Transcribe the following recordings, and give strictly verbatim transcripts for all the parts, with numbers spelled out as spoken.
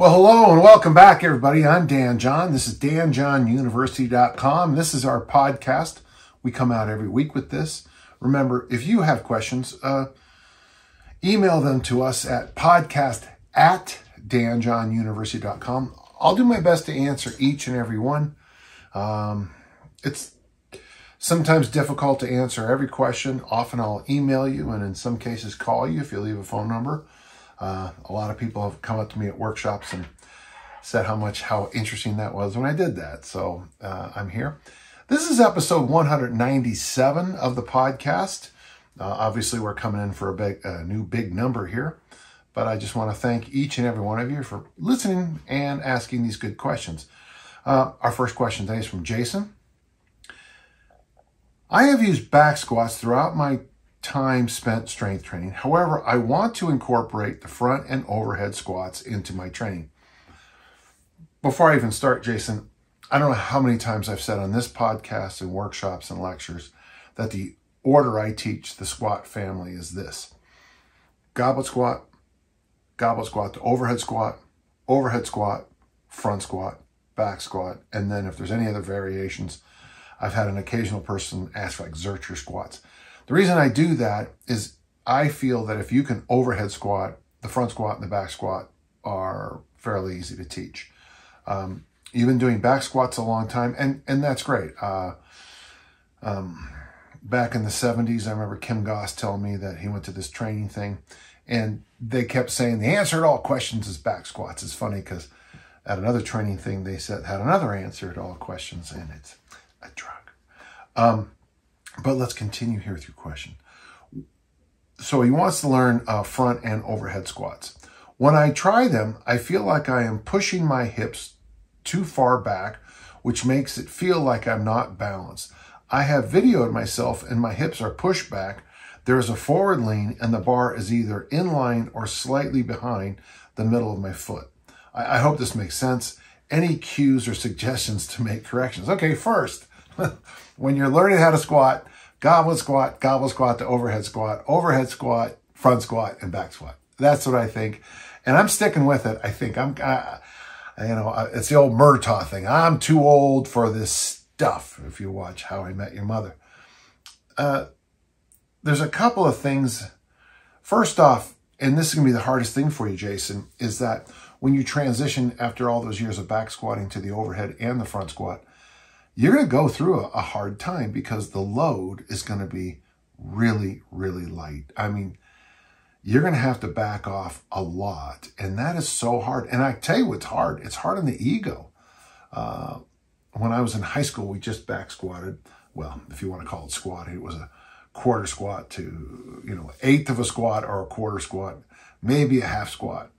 Well, hello and welcome back, everybody. I'm Dan John. This is dan john university dot com. This is our podcast. We come out every week with this. Remember, if you have questions, uh, email them to us at podcast at dan john university dot com. I'll do my best to answer each and every one. Um, it's sometimes difficult to answer every question. Often I'll email you and in some cases call you if you leave a phone number. Uh, a lot of people have come up to me at workshops and said how much, how interesting that was when I did that. So uh, I'm here. This is episode one hundred ninety-seven of the podcast. Uh, obviously, we're coming in for a, big, a new big number here, but I just want to thank each and every one of you for listening and asking these good questions. Uh, our first question today is from Jason. I have used back squats throughout my time spent strength training. However, I want to incorporate the front and overhead squats into my training. Before I even start, Jason, I don't know how many times I've said on this podcast and workshops and lectures that the order I teach the squat family is this: goblet squat, goblet squat to overhead squat, overhead squat, front squat, back squat, and then if there's any other variations, I've had an occasional person ask for like Zercher squats. The reason I do that is I feel that if you can overhead squat, the front squat and the back squat are fairly easy to teach. Um, You've been doing back squats a long time, and, and that's great. Uh, um, back in the seventies, I remember Kim Goss telling me that he went to this training thing, and they kept saying the answer to all questions is back squats. It's funny because at another training thing, they said had another answer to all questions, and it's a drug. Um, but let's continue here with your question. So he wants to learn uh, front and overhead squats. When I try them, I feel like I am pushing my hips too far back, which makes it feel like I'm not balanced. I have videoed myself and my hips are pushed back. There is a forward lean and the bar is either in line or slightly behind the middle of my foot. I, I hope this makes sense. Any cues or suggestions to make corrections? Okay, first, when you're learning how to squat, goblet squat, goblet squat to overhead squat, overhead squat, front squat, and back squat. That's what I think. And I'm sticking with it. I think I'm... I, You know, it's the old Murtha thing. I'm too old for this stuff, if you watch How I Met Your Mother. Uh, there's a couple of things. First off, and this is going to be the hardest thing for you, Jason, is that when you transition after all those years of back squatting to the overhead and the front squat, you're going to go through a, a hard time because the load is going to be really, really light. I mean, you're going to have to back off a lot. And that is so hard. And I tell you what's hard. It's hard on the ego. Uh, when I was in high school, we just back squatted. Well, if you want to call it squatting, it was a quarter squat to, you know, eighth of a squat or a quarter squat, maybe a half squat.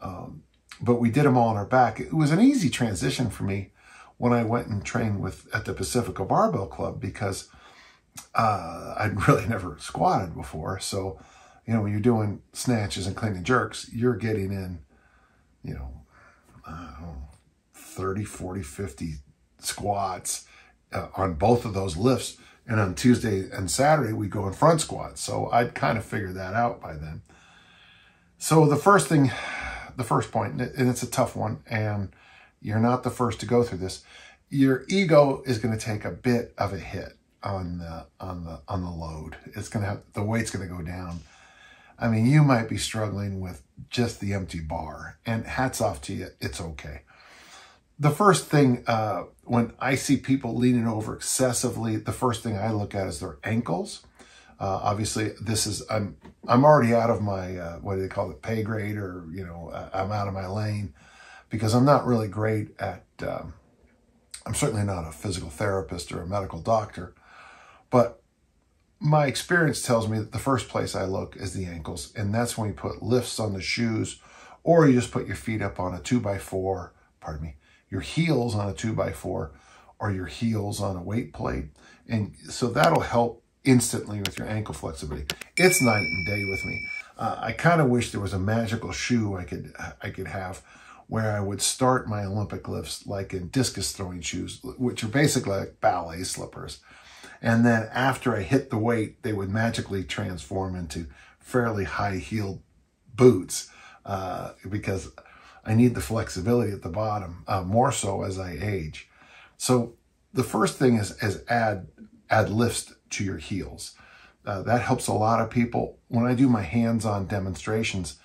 Um, but we did them all on our back. It was an easy transition for me when I went and trained with at the Pacifico Barbell Club because uh, I'd really never squatted before. So, you know, when you're doing snatches and clean and jerks, you're getting in, you know, I don't know, thirty, forty, fifty squats uh, on both of those lifts. And on Tuesday and Saturday, we go in front squats. So I'd kind of figured that out by then. So the first thing, the first point, and it's a tough one, and you're not the first to go through this, your ego is going to take a bit of a hit on the, on the, on the load. It's going to have, the weight's going to go down. I mean, you might be struggling with just the empty bar, and hats off to you. It's okay. The first thing, uh, when I see people leaning over excessively, the first thing I look at is their ankles. Uh, obviously, this is, I'm, I'm already out of my, uh, what do they call it, pay grade, or, you know, I'm out of my lane because I'm not really great at, um, I'm certainly not a physical therapist or a medical doctor, but my experience tells me that the first place I look is the ankles, and that's when you put lifts on the shoes, or you just put your feet up on a two by four, pardon me, your heels on a two by four, or your heels on a weight plate. And so that'll help instantly with your ankle flexibility. It's night and day with me. Uh, I kind of wish there was a magical shoe I could, I could have where I would start my Olympic lifts like in discus throwing shoes, which are basically like ballet slippers. And then after I hit the weight, they would magically transform into fairly high-heeled boots uh, because I need the flexibility at the bottom, uh, more so as I age. So the first thing is, is add, add lifts to your heels. Uh, that helps a lot of people. When I do my hands-on demonstrations,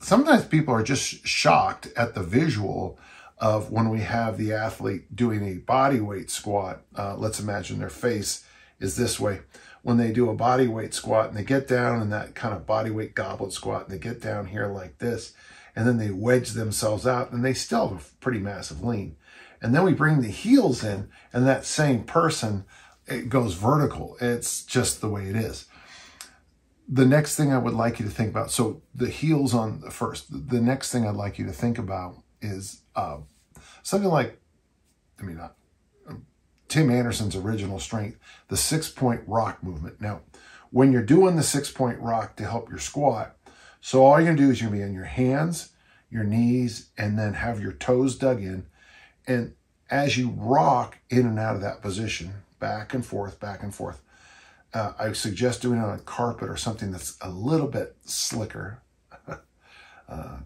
sometimes people are just shocked at the visual of when we have the athlete doing a body weight squat. Uh, let's imagine their face is this way. When they do a body weight squat and they get down in that kind of body weight goblet squat and they get down here like this, and then they wedge themselves out and they still have a pretty massive lean. And then we bring the heels in and that same person, it goes vertical. It's just the way it is. The next thing I would like you to think about, so the heels on the first, the next thing I'd like you to think about is uh, something like, I mean, uh, Tim Anderson's Original Strength, the six-point rock movement. Now, when you're doing the six-point rock to help your squat, so all you're going to do is you're going to be on your hands, your knees, and then have your toes dug in. And as you rock in and out of that position, back and forth, back and forth, uh, I suggest doing it on a carpet or something that's a little bit slicker. uh,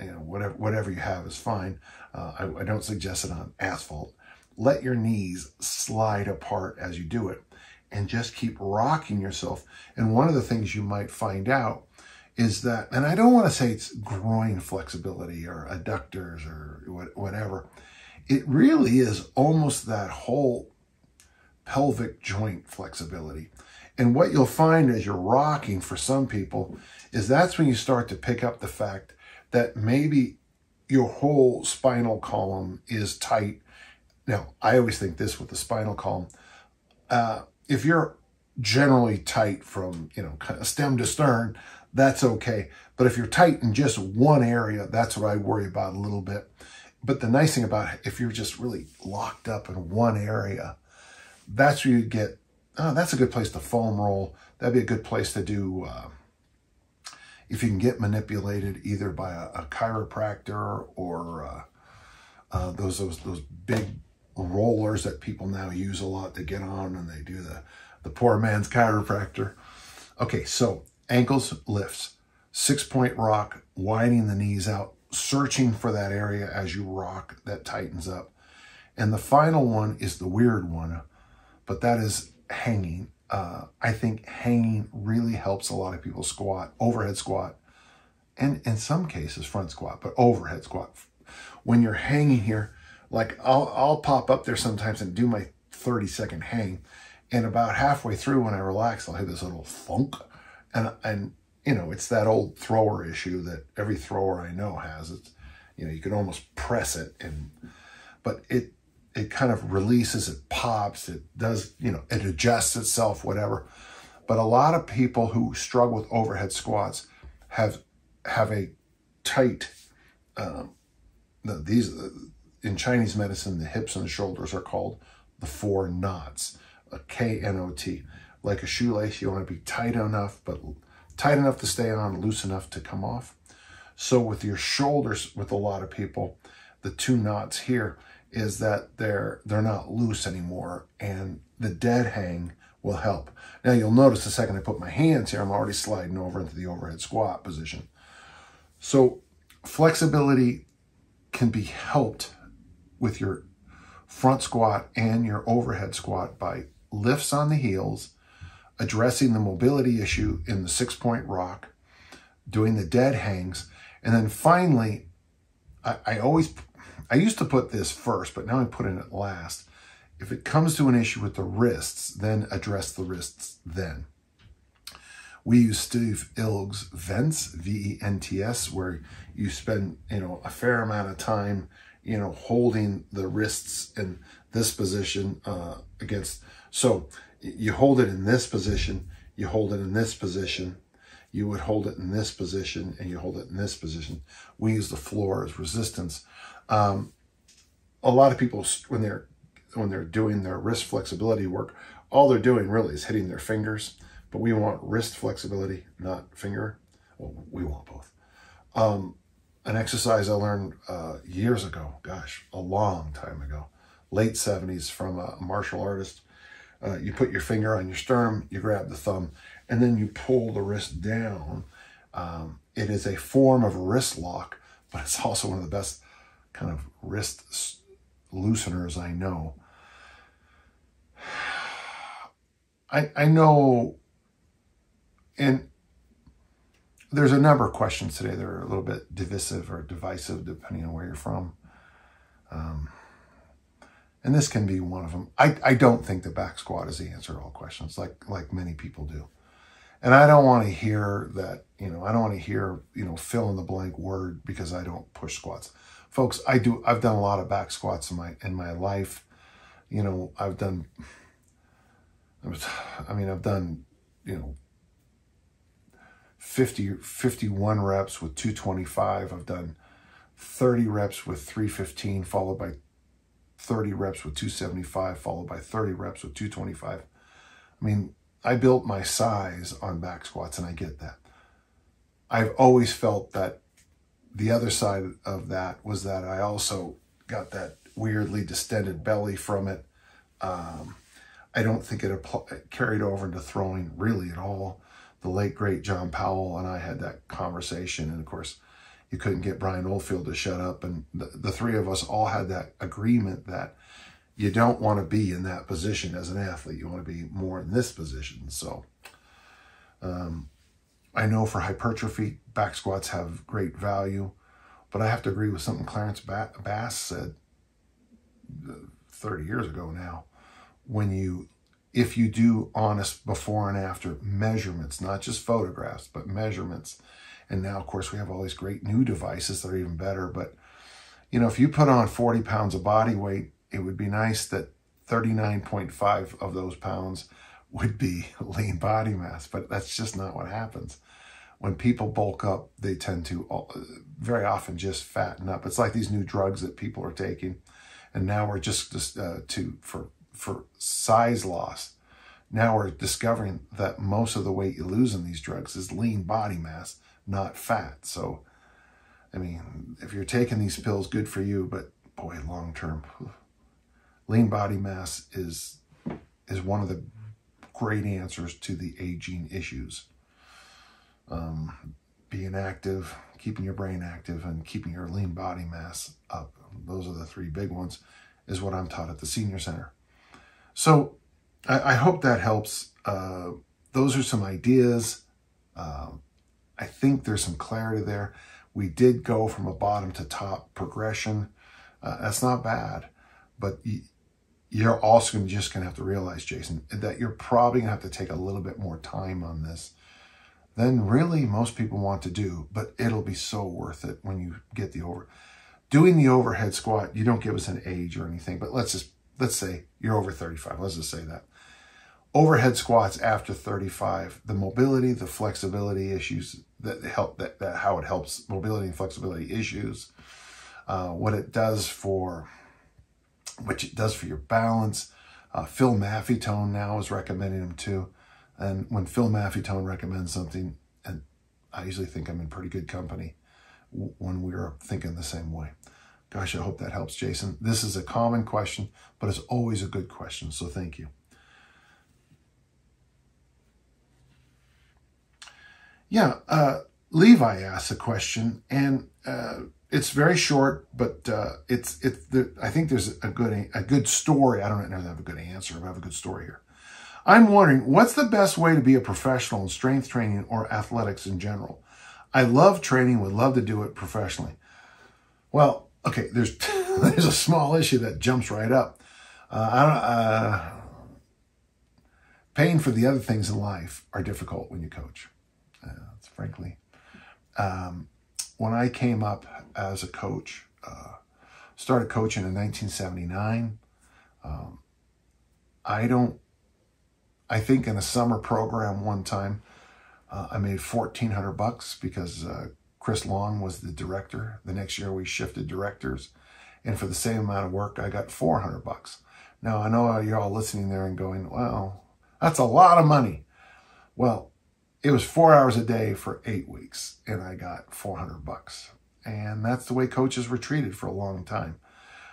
you know, whatever, whatever you have is fine. Uh, I, I don't suggest it on asphalt. Let your knees slide apart as you do it and just keep rocking yourself. And one of the things you might find out is that, and I don't want to say it's groin flexibility or adductors or whatever. It really is almost that whole pelvic joint flexibility. And what you'll find as you're rocking for some people is that's when you start to pick up the fact that maybe your whole spinal column is tight. Now, I always think this with the spinal column. Uh, if you're generally tight from, you know, kind of stem to stern, that's okay. But if you're tight in just one area, that's what I worry about a little bit. But the nice thing about it, if you're just really locked up in one area, that's where you get, oh, that's a good place to foam roll. That'd be a good place to do, uh, if you can get manipulated either by a, a chiropractor or uh, uh, those, those, those big rollers that people now use a lot to get on and they do the, the poor man's chiropractor. Okay, so ankles, lifts, six-point rock, widening the knees out, searching for that area as you rock that tightens up. And the final one is the weird one, but that is hanging. Uh, I think hanging really helps a lot of people squat, overhead squat, and in some cases front squat, but overhead squat. When you're hanging here, like I'll, I'll pop up there sometimes and do my thirty second hang. And about halfway through when I relax, I'll hit this little thunk. And, and you know, it's that old thrower issue that every thrower I know has. It's, you know, you can almost press it, and but it, it kind of releases, it pops, it does, you know, it adjusts itself, whatever. But a lot of people who struggle with overhead squats have have a tight, um, these, in Chinese medicine, the hips and the shoulders are called the four knots, a K N O T. Like a shoelace, you want to be tight enough, but tight enough to stay on, loose enough to come off. So with your shoulders, with a lot of people, the two knots here, is that they're they're not loose anymore, and the dead hang will help. Now you'll notice the second I put my hands here, I'm already sliding over into the overhead squat position. So flexibility can be helped with your front squat and your overhead squat by lifts on the heels, addressing the mobility issue in the six-point rock, doing the dead hangs, and then finally, I, I always... I used to put this first, but now I put it at last. If it comes to an issue with the wrists, then address the wrists then. We use Steve Ilg's Vents, V E N T S, where you spend, you know, a fair amount of time, you know, holding the wrists in this position uh, against. So you hold it in this position, you hold it in this position, you would hold it in this position, and you hold it in this position. We use the floor as resistance. Um, a lot of people, when they're, when they're doing their wrist flexibility work, all they're doing really is hitting their fingers, but we want wrist flexibility, not finger. Well, we want both. Um, an exercise I learned, uh, years ago, gosh, a long time ago, late seventies, from a martial artist. Uh, you put your finger on your sternum, you grab the thumb, and then you pull the wrist down. Um, it is a form of wrist lock, but it's also one of the best kind of wrist looseners I know. I, I know, and there's a number of questions today that are a little bit divisive or divisive depending on where you're from. Um, and this can be one of them. I, I don't think the back squat is the answer to all questions, like like many people do. And I don't want to hear that, you know, I don't want to hear, you know, fill in the blank word because I don't push squats. Folks, I do, I've done a lot of back squats in my, in my life. You know, I've done, I mean, I've done, you know, fifty, fifty-one reps with two twenty-five. I've done thirty reps with three fifteen, followed by thirty reps with two seventy-five, followed by thirty reps with two twenty-five. I mean, I built my size on back squats, and I get that. I've always felt that the other side of that was that I also got that weirdly distended belly from it. Um, I don't think it, it carried over into throwing really at all. The late, great John Powell and I had that conversation, and of course, you couldn't get Brian Oldfield to shut up, and the, the three of us all had that agreement that you don't want to be in that position as an athlete. You want to be more in this position. So um, I know for hypertrophy, back squats have great value, but I have to agree with something Clarence Bass said thirty years ago now. When you, if you do honest before and after measurements, not just photographs, but measurements. And now, of course, we have all these great new devices that are even better. But, you know, if you put on forty pounds of body weight, it would be nice that thirty-nine point five of those pounds would be lean body mass, but that's just not what happens. When people bulk up, they tend to very often just fatten up. It's like these new drugs that people are taking, and now we're just, just uh, to for for size loss. Now we're discovering that most of the weight you lose in these drugs is lean body mass, not fat. So, I mean, if you're taking these pills, good for you, but boy, long term. Lean body mass is, is one of the great answers to the aging issues. Um, being active, keeping your brain active, and keeping your lean body mass up. Those are the three big ones, is what I'm taught at the senior center. So I, I hope that helps. Uh, those are some ideas. Um, I think there's some clarity there. We did go from a bottom to top progression. Uh, that's not bad, but you, You're also just going to have to realize, Jason, that you're probably going to have to take a little bit more time on this than really most people want to do, but it'll be so worth it when you get the over. Doing the overhead squat, you don't give us an age or anything, but let's just, let's say you're over thirty-five. Let's just say that. Overhead squats after thirty-five, the mobility, the flexibility issues, that help, that, that how it helps mobility and flexibility issues, uh, what it does for... which it does for your balance. Uh, Phil Maffetone now is recommending them too. And when Phil Maffetone recommends something, and I usually think I'm in pretty good company when we're thinking the same way. Gosh, I hope that helps, Jason. This is a common question, but it's always a good question, so thank you. Yeah, uh, Levi asked a question, and uh, it's very short, but uh, it's it's. The, I think there's a good a good story. I don't know if I have a good answer, but I have a good story here. I'm wondering, what's the best way to be a professional in strength training or athletics in general? I love training, would love to do it professionally. Well, okay, there's there's a small issue that jumps right up. Uh, I don't. Uh, paying for the other things in life are difficult when you coach. Uh, it's frankly. Um, When I came up as a coach, uh, started coaching in nineteen seventy-nine, um, I don't, I think in a summer program one time, uh, I made fourteen hundred bucks because uh, Chris Long was the director. The next year we shifted directors, and for the same amount of work, I got four hundred bucks. Now I know you're all listening there and going, well, that's a lot of money. Well, it was four hours a day for eight weeks, and I got four hundred bucks. And that's the way coaches were treated for a long time.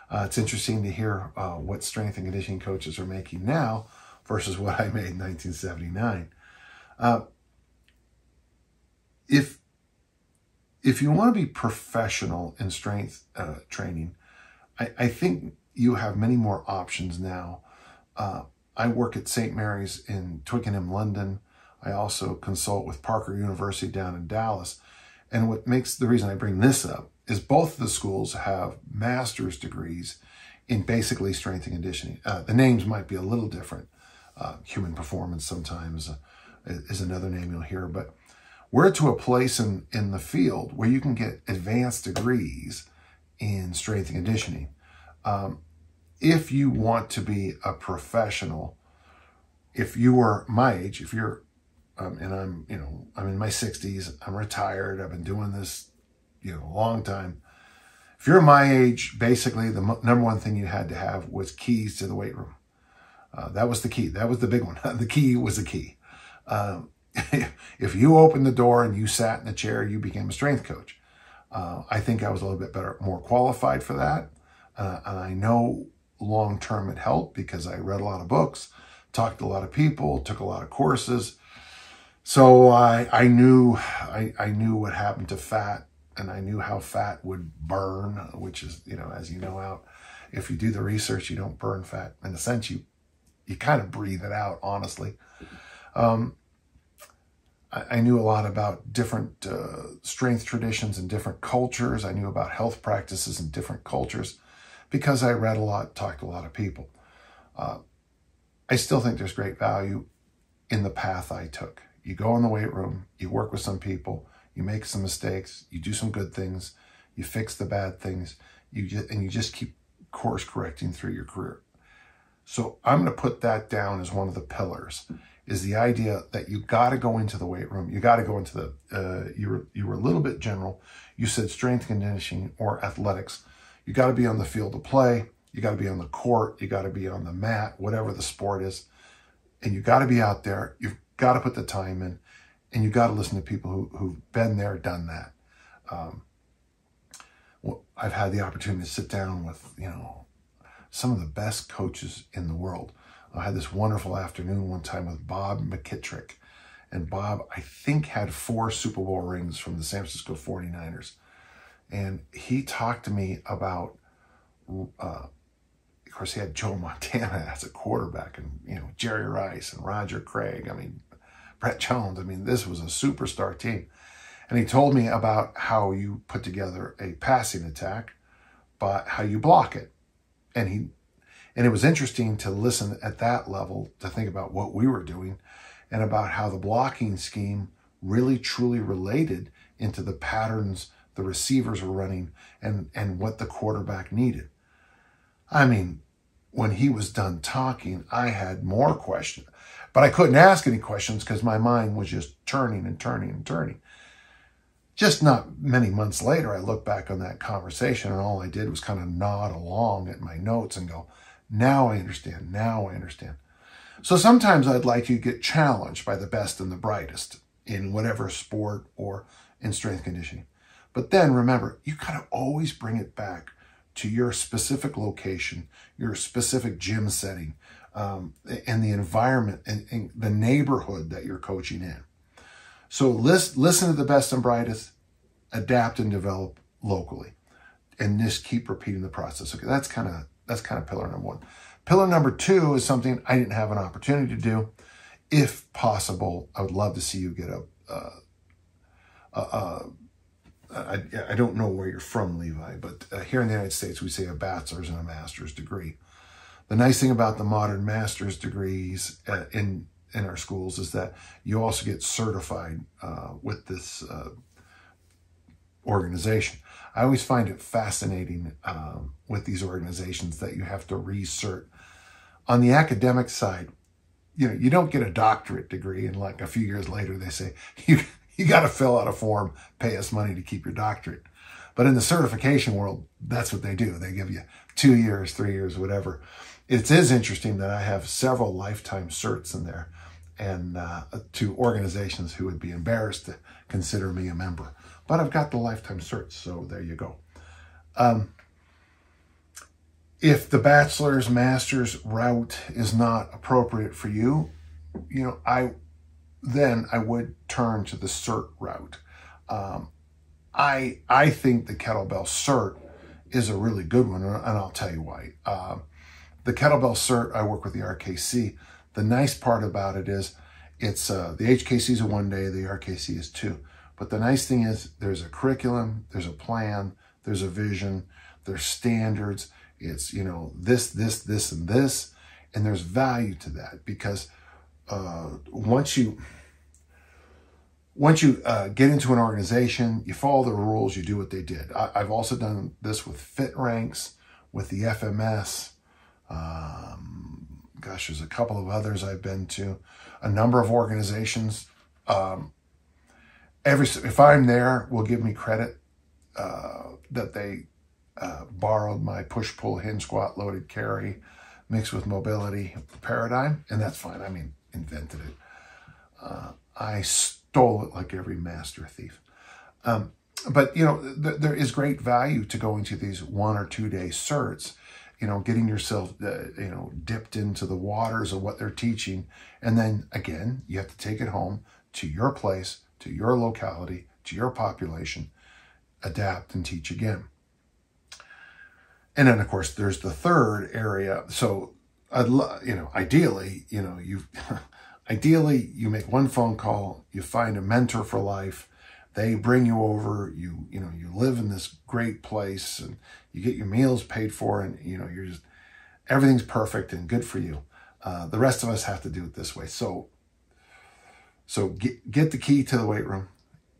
Uh, it's interesting to hear uh, what strength and conditioning coaches are making now versus what I made in nineteen seventy-nine. Uh, if if you want to be professional in strength uh, training, I, I think you have many more options now. Uh, I work at Saint Mary's in Twickenham, London. I also consult with Parker University down in Dallas. And what makes the reason I bring this up is both of the schools have master's degrees in basically strength and conditioning. Uh, the names might be a little different. Uh, human performance sometimes is another name you'll hear, but we're to a place in, in the field where you can get advanced degrees in strength and conditioning. Um, if you want to be a professional, if you are my age, if you're, um, and I'm, you know, I'm in my sixties, I'm retired, I've been doing this, you know, a long time. If you're my age, basically the number one thing you had to have was keys to the weight room. Uh, that was the key. That was the big one. The key was the key. Um, if you opened the door and you sat in a chair, you became a strength coach. Uh, I think I was a little bit better, more qualified for that. Uh, and I know long-term it helped because I read a lot of books, talked to a lot of people, took a lot of courses. So I, I knew, I, I knew what happened to fat, and I knew how fat would burn, which is, you know, as you know out, if you do the research, you don't burn fat. In a sense, you, you kind of breathe it out, honestly. Um, I, I knew a lot about different uh, strength traditions in different cultures. I knew about health practices in different cultures because I read a lot, talked to a lot of people. Uh, I still think there's great value in the path I took. You go in the weight room, you work with some people, you make some mistakes, you do some good things, you fix the bad things, you just, and you just keep course correcting through your career. So I'm going to put that down as one of the pillars, is the idea that you got to go into the weight room. You got to go into the, uh, you were, you were a little bit general. You said strength conditioning or athletics. You got to be on the field of play. You got to be on the court. You got to be on the mat, whatever the sport is. And you got to be out there. You've got to put the time in, and you got to listen to people who, who've been there, done that. Um, well, I've had the opportunity to sit down with, you know, some of the best coaches in the world. I had this wonderful afternoon one time with Bob McKittrick. And Bob, I think, had four Super Bowl rings from the San Francisco forty-niners. And he talked to me about, uh, of course, he had Joe Montana as a quarterback, and, you know, Jerry Rice and Roger Craig. I mean, Brett Jones. I mean, this was a superstar team. And he told me about how you put together a passing attack, but how you block it. And he, and it was interesting to listen at that level, to think about what we were doing and about how the blocking scheme really truly related into the patterns the receivers were running and, and what the quarterback needed. I mean, when he was done talking, I had more questions, but I couldn't ask any questions because my mind was just turning and turning and turning. Just not many months later, I look back on that conversation, and all I did was kind of nod along at my notes and go, now I understand, now I understand. So sometimes I'd like you to get challenged by the best and the brightest in whatever sport or in strength conditioning. But then remember, you gotta always bring it back to your specific location, your specific gym setting, um, and the environment and, and the neighborhood that you're coaching in. So list, listen to the best and brightest, adapt and develop locally, and just keep repeating the process. Okay, that's kind of that's kind of pillar number one. Pillar number two is something I didn't have an opportunity to do. If possible, I would love to see you get a. Uh, a, a I, I don't know where you're from, Levi, but uh, here in the United States, we say a bachelor's and a master's degree. The nice thing about the modern master's degrees uh, in in our schools is that you also get certified uh, with this uh, organization. I always find it fascinating um, with these organizations that you have to recert. On the academic side, you know, you don't get a doctorate degree and like a few years later they say, you, you got to fill out a form, pay us money to keep your doctorate. But in the certification world, that's what they do. They give you two years, three years, whatever. It is interesting that I have several lifetime certs in there, and uh, to organizations who would be embarrassed to consider me a member. But I've got the lifetime certs, so there you go. Um, if the bachelor's, master's route is not appropriate for you, you know, I then I would turn to the cert route. Um, I I think the kettlebell cert is a really good one, and I'll tell you why. Uh, the kettlebell cert, I work with the R K C. The nice part about it is it's uh, the H K C is a one day, the R K C is two. But the nice thing is there's a curriculum, there's a plan, there's a vision, there's standards. It's, you know, this, this, this, and this. And there's value to that, because uh, once you once you uh, get into an organization, you follow the rules, you do what they did. I, I've also done this with Fit Ranks, with the F M S. Um, gosh, there's a couple of others I've been to, a number of organizations. Um, every if I'm there, will give me credit uh, that they uh, borrowed my push, pull, hinge, squat, loaded carry, mixed with mobility paradigm, and that's fine. I mean, invented it. Uh, I stole it like every master thief. Um, but, you know, th there is great value to going to these one or two day certs, you know, getting yourself, uh, you know, dipped into the waters of what they're teaching. And then again, you have to take it home to your place, to your locality, to your population, adapt and teach again. And then, of course, there's the third area. So, I'd love, you know, ideally, you know, you, ideally, you make one phone call, you find a mentor for life, they bring you over, you, you know, you live in this great place, and you get your meals paid for, and you know, you're just, everything's perfect and good for you. Uh, the rest of us have to do it this way. So, so get get the key to the weight room,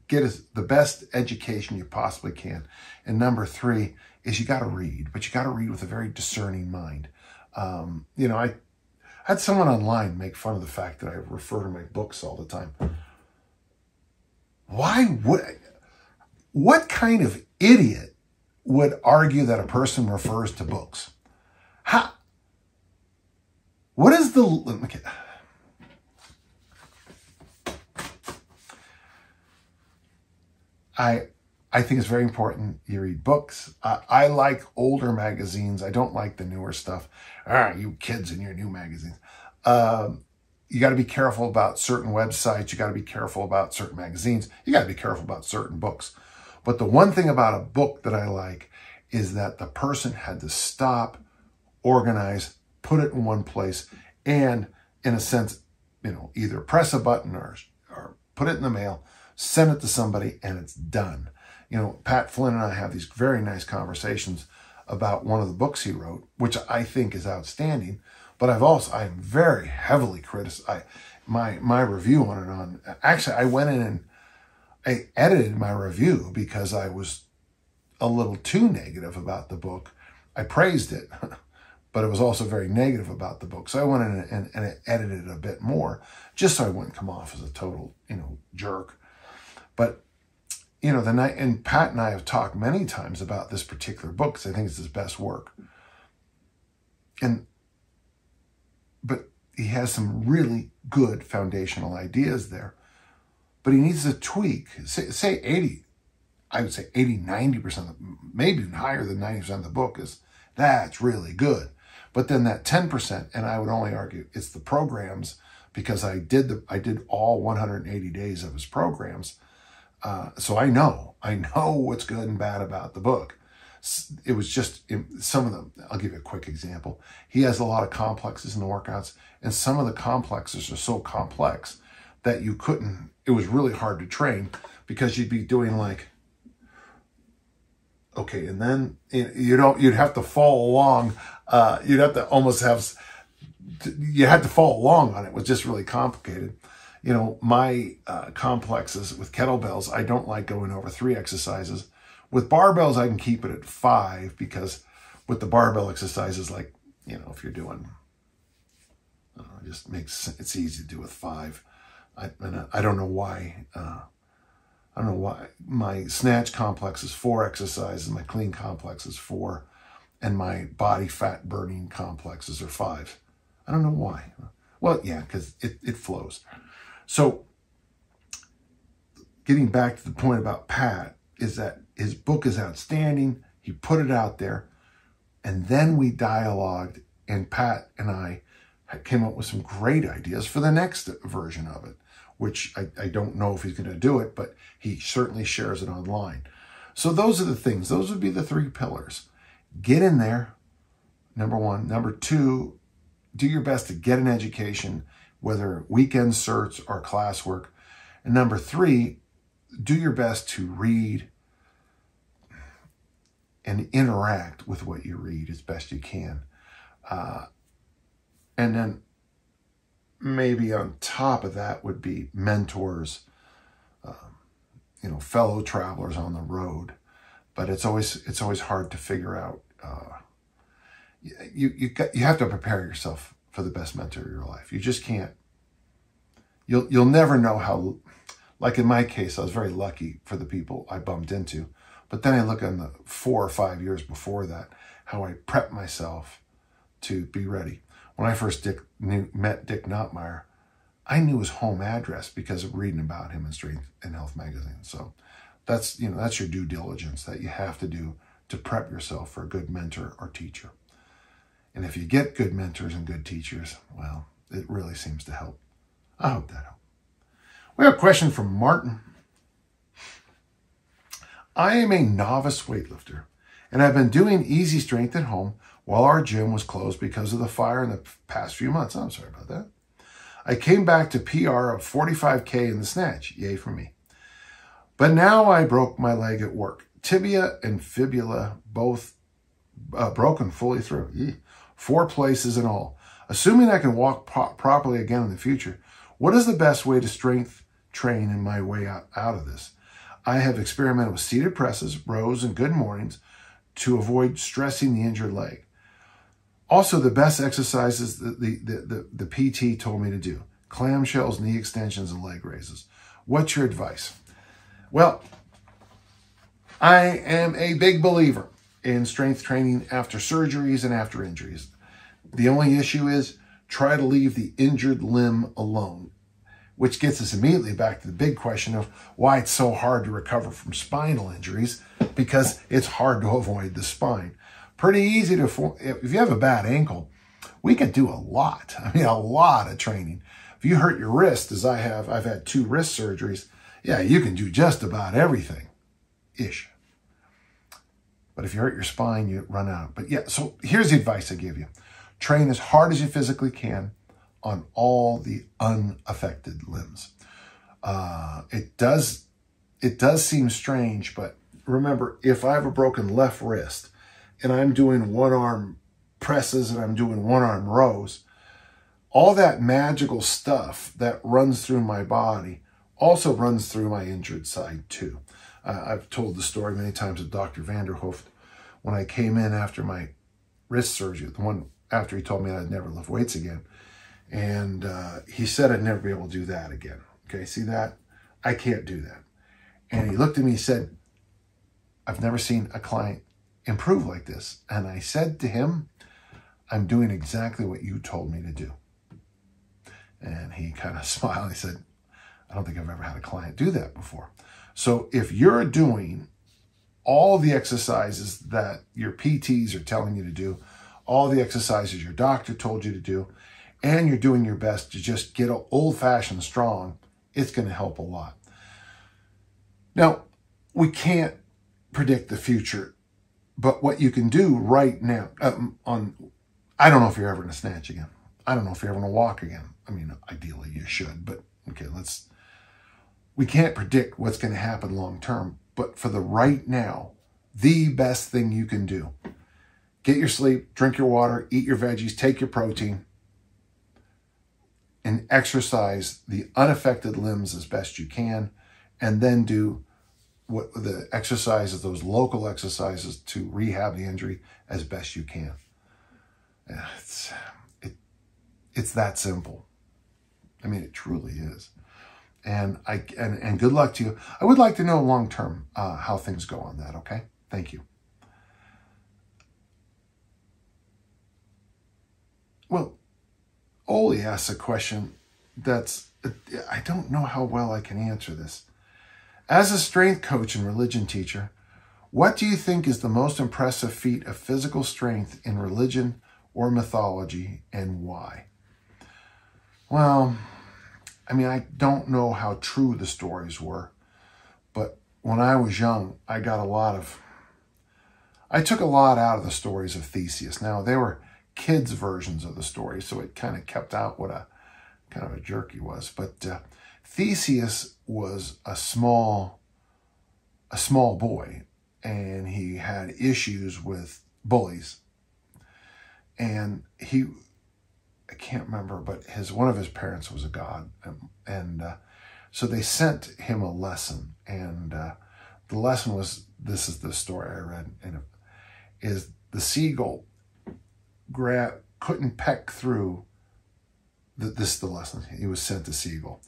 get a, the best education you possibly can, and number three is you got to read, but you got to read with a very discerning mind. Um, you know, I had someone online make fun of the fact that I refer to my books all the time. Why would, what kind of idiot would argue that a person refers to books? How, what is the, okay. I, I think it's very important you read books. I, I like older magazines. I don't like the newer stuff. All right, you kids and your new magazines. Um, you got to be careful about certain websites. You got to be careful about certain magazines. You got to be careful about certain books. But the one thing about a book that I like is that the person had to stop, organize, put it in one place, and in a sense, you know, either press a button or, or put it in the mail, send it to somebody, and it's done. You know, Pat Flynn and I have these very nice conversations about one of the books he wrote, which I think is outstanding. But I've also, I'm very heavily criticized. I, my my review on it on, actually, I went in and I edited my review because I was a little too negative about the book. I praised it, but it was also very negative about the book. So I went in and, and, and it edited it a bit more, just so I wouldn't come off as a total, you know, jerk. But you know, the night, and Pat and I have talked many times about this particular book because I think it's his best work. And, but he has some really good foundational ideas there. But he needs to tweak, say, say eighty, I would say eighty, ninety percent, maybe even higher than ninety percent of the book is, that's really good. But then that ten percent, and I would only argue it's the programs, because I did, the, I did all one hundred eighty days of his programs. Uh, so I know, I know what's good and bad about the book. It was just it, some of them. I'll give you a quick example. He has a lot of complexes in the workouts, and some of the complexes are so complex that you couldn't, it was really hard to train, because you'd be doing like, okay, and then you don't, you'd have to follow along. Uh, you'd have to almost have, you had to follow along on it. It was just really complicated. You know, my uh, complexes with kettlebells, I don't like going over three exercises. With barbells, I can keep it at five, because with the barbell exercises, like, you know, if you're doing, I don't know, it just makes, it's easy to do with five. I, and I don't know why, uh, I don't know why. My snatch complex is four exercises, my clean complex is four, and my body fat burning complexes are five. I don't know why. Well, yeah, because it, it flows. So getting back to the point about Pat is that his book is outstanding. He put it out there, and then we dialogued, and Pat and I came up with some great ideas for the next version of it, which I, I don't know if he's going to do it, but he certainly shares it online. So those are the things. Those would be the three pillars. Get in there, number one. Number two, do your best to get an education, whether weekend certs or classwork. And number three, do your best to read and interact with what you read as best you can. Uh, and then maybe on top of that would be mentors, um, you know, fellow travelers on the road. But it's always it's always hard to figure out. Uh, you you got, you have to prepare yourself for the best mentor of your life. You just can't. You'll you'll never know how. Like in my case, I was very lucky for the people I bumped into. But then I look on the four or five years before that, how I prepped myself to be ready. When I first Dick, knew, met Dick Notmeyer, I knew his home address because of reading about him in Strength and Health magazine. So that's, you know, that's your due diligence that you have to do to prep yourself for a good mentor or teacher. And if you get good mentors and good teachers, well, it really seems to help. I hope that helps. We have a question from Martin. I am a novice weightlifter, and I've been doing easy strength at home while our gym was closed because of the fire in the past few months. I'm sorry about that. I came back to P R of forty-five K in the snatch. Yay for me. But now I broke my leg at work. Tibia and fibula both uh, broken fully through. Eek. Four places in all. Assuming I can walk pro properly again in the future, what is the best way to strength train in my way out, out of this? I have experimented with seated presses, rows, and good mornings to avoid stressing the injured leg. Also, the best exercises that the, the, the, the P T told me to do, clamshells, knee extensions, and leg raises. What's your advice? Well, I am a big believer in strength training after surgeries and after injuries. The only issue is try to leave the injured limb alone, which gets us immediately back to the big question of why it's so hard to recover from spinal injuries, because it's hard to avoid the spine. Pretty easy to, if you have a bad ankle, we could do a lot. I mean, a lot of training. If you hurt your wrist, as I have, I've had two wrist surgeries. Yeah, you can do just about everything, ish. But if you hurt your spine, you run out. But yeah, so here's the advice I give you. Train as hard as you physically can on all the unaffected limbs. Uh, it does, it does seem strange, but remember, if I have a broken left wrist and I'm doing one arm presses and I'm doing one arm rows, all that magical stuff that runs through my body also runs through my injured side too. Uh, I've told the story many times of Doctor Vanderhoof when I came in after my wrist surgery, the one after he told me I'd never lift weights again. And uh, he said I'd never be able to do that again. Okay, see that? I can't do that. And he looked at me and said, I've never seen a client improve like this. And I said to him, I'm doing exactly what you told me to do. And he kind of smiled and he said, I don't think I've ever had a client do that before. So if you're doing all the exercises that your P Ts are telling you to do, all the exercises your doctor told you to do, and you're doing your best to just get old-fashioned strong, it's going to help a lot. Now, we can't predict the future, but what you can do right now, um, on, I don't know if you're ever going to snatch again. I don't know if you're ever going to walk again. I mean, ideally you should, but okay, let's, we can't predict what's going to happen long-term, but for the right now, the best thing you can do, get your sleep, drink your water, eat your veggies, take your protein, and exercise the unaffected limbs as best you can, and then do what the exercises, those local exercises to rehab the injury as best you can. It's, it, it's that simple. I mean, it truly is. And, I, and, and good luck to you. I would like to know long-term uh, how things go on that, okay? Thank you. Well, Oli asks a question that's, I don't know how well I can answer this. As a strength coach and religion teacher, what do you think is the most impressive feat of physical strength in religion or mythology, and why? Well, I mean, I don't know how true the stories were, but when I was young, I got a lot of, I took a lot out of the stories of Theseus. Now, they were kids' versions of the story, so it kind of kept out what a kind of a jerk he was. But uh, Theseus was a small, a small boy, and he had issues with bullies. And he, I can't remember, but his one of his parents was a god, and, and uh, so they sent him a lesson. And uh, the lesson was, this is the story I read, and it is the seagull grab couldn't peck through. The, this is the lesson. He was sent to seagull.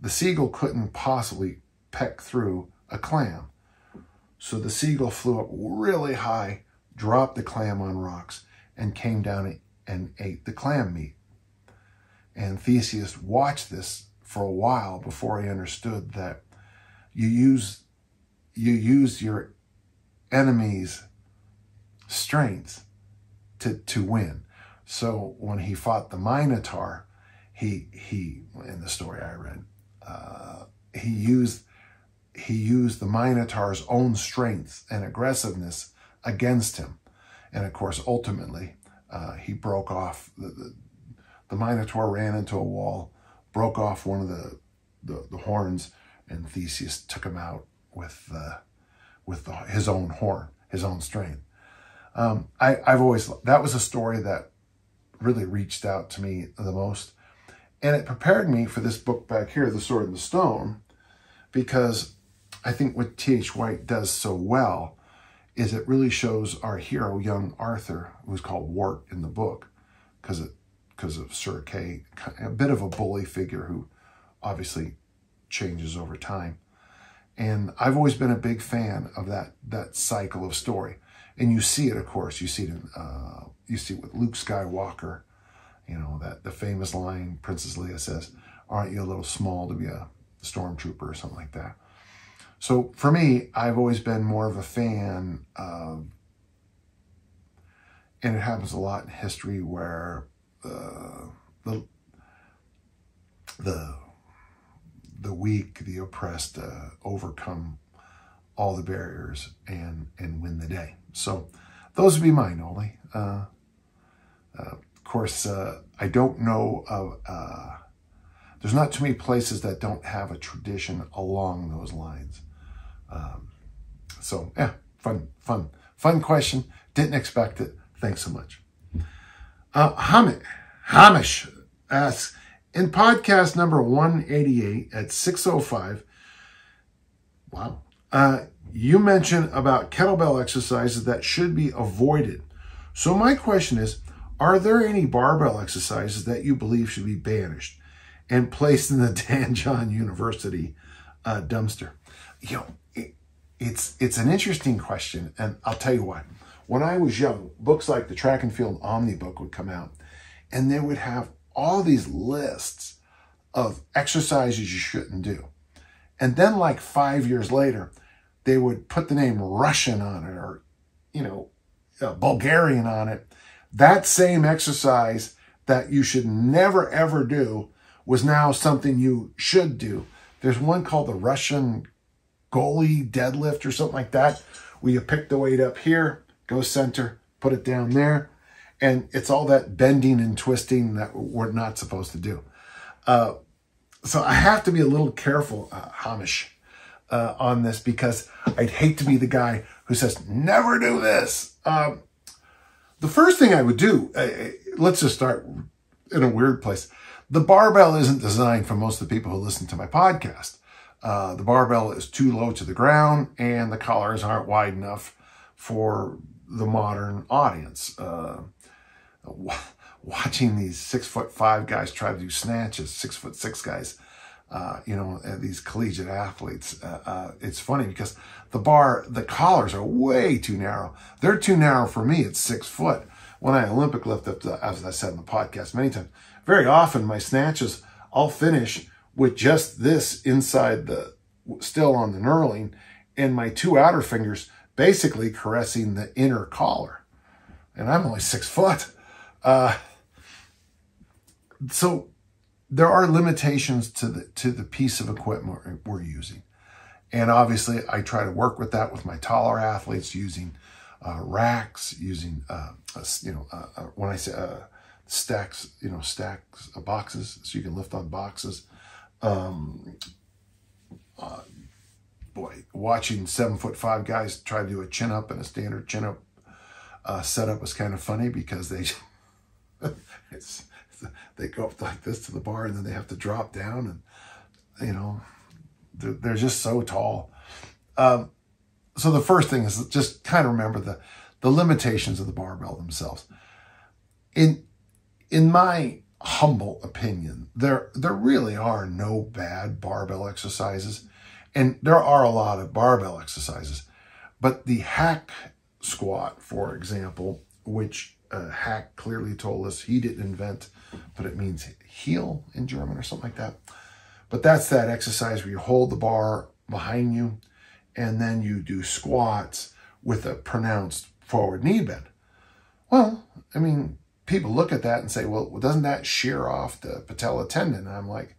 The seagull couldn't possibly peck through a clam, so the seagull flew up really high, dropped the clam on rocks, and came down and ate the clam meat. And Theseus watched this for a while before he understood that you use you use your enemy's strengths to to win. So when he fought the Minotaur, he he in the story I read, uh, he used he used the Minotaur's own strength and aggressiveness against him. And of course, ultimately, uh, he broke off, the, the, the Minotaur ran into a wall, broke off one of the, the, the horns, and Theseus took him out with, uh, with the, his own horn, his own strength. Um, I, I've always, that was a story that really reached out to me the most. And it prepared me for this book back here, The Sword and the Stone, because I think what T H White does so well is it really shows our hero, young Arthur, who's called Wart in the book, because of, because of Sir Kay, a bit of a bully figure who obviously changes over time. And I've always been a big fan of that that cycle of story. And you see it, of course. You see it in, uh, you see it with Luke Skywalker, you know, that the famous line Princess Leia says, "Aren't you a little small to be a stormtrooper," or something like that. So for me, I've always been more of a fan of, and it happens a lot in history where uh, the the the weak, the oppressed, uh, overcome all the barriers and and win the day. So those would be mine, Oli. Uh, uh, of course, uh, I don't know of. Uh, there's not too many places that don't have a tradition along those lines. Um, so yeah, fun, fun, fun question. Didn't expect it. Thanks so much. Uh, Hamish, Hamish asks, in podcast number one eighty-eight at six oh five, wow, uh, you mentioned about kettlebell exercises that should be avoided. So my question is, are there any barbell exercises that you believe should be banished and placed in the Dan John University uh, dumpster? You know, it, it's, it's an interesting question, and I'll tell you what. When I was young, books like the Track and Field Omnibook would come out, and they would have all these lists of exercises you shouldn't do. And then like five years later, they would put the name Russian on it, or, you know, uh, Bulgarian on it. That same exercise that you should never, ever do was now something you should do. There's one called the Russian goalie deadlift or something like that, where you pick the weight up here, go center, put it down there. And it's all that bending and twisting that we're not supposed to do. Uh, so I have to be a little careful, uh, Hamish, uh, on this, because I'd hate to be the guy who says, never do this. Um, the first thing I would do, uh, let's just start in a weird place. The barbell isn't designed for most of the people who listen to my podcast. Uh, the barbell is too low to the ground, and the collars aren't wide enough for the modern audience. Uh, watching these six foot five guys try to do snatches, six foot six guys, uh, you know, these collegiate athletes, uh, uh, it's funny because the bar, the collars are way too narrow. They're too narrow for me at six foot. When I Olympic lift up, the, as I said in the podcast many times, very often my snatches, I'll finish with just this inside the, still on the knurling, and my two outer fingers basically caressing the inner collar. And I'm only six foot. Uh, so there are limitations to the, to the piece of equipment we're using. And obviously, I try to work with that with my taller athletes using uh, racks, using, uh, you know, uh, when I say uh, stacks, you know, stacks uh, boxes, so you can lift on boxes. Um, uh, boy, watching seven foot five guys try to do a chin up and a standard chin up uh, setup was kind of funny because they it's, they go up like this to the bar and then they have to drop down and, you know, they're just so tall. Um, so the first thing is just kind of remember the, the limitations of the barbell themselves. In, in my humble opinion, there, there really are no bad barbell exercises. And there are a lot of barbell exercises. But the hack squat, for example, which uh, Hack clearly told us he didn't invent, but it means heel in German or something like that. But that's that exercise where you hold the bar behind you and then you do squats with a pronounced forward knee bend. Well, I mean, people look at that and say, well, doesn't that shear off the patella tendon? And I'm like,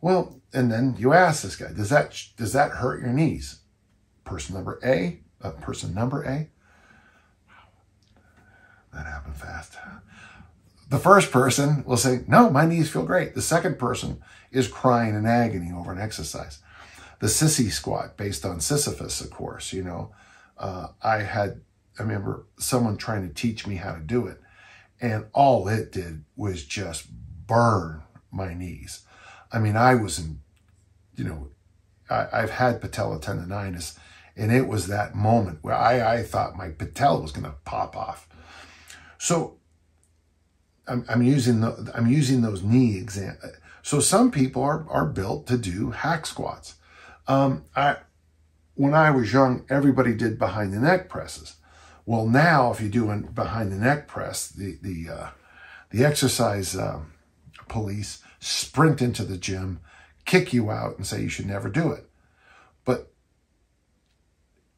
well, and then you ask this guy, does that, does that hurt your knees? Person number A, uh, person number A. That happened fast. The first person will say, no, my knees feel great. The second person is crying in agony over an exercise. The sissy squat based on Sisyphus, of course, you know, uh, I had, I remember someone trying to teach me how to do it. And all it did was just burn my knees. I mean, I was in, you know, I, I've had patella tendonitis, and it was that moment where I, I thought my patella was going to pop off. So I'm, I'm using the, I'm using those knee exam. So some people are, are built to do hack squats. Um, I, when I was young, everybody did behind the neck presses. Well, now if you do a behind the neck press, the, the, uh, the exercise, um, police sprint into the gym, kick you out and say, you should never do it. But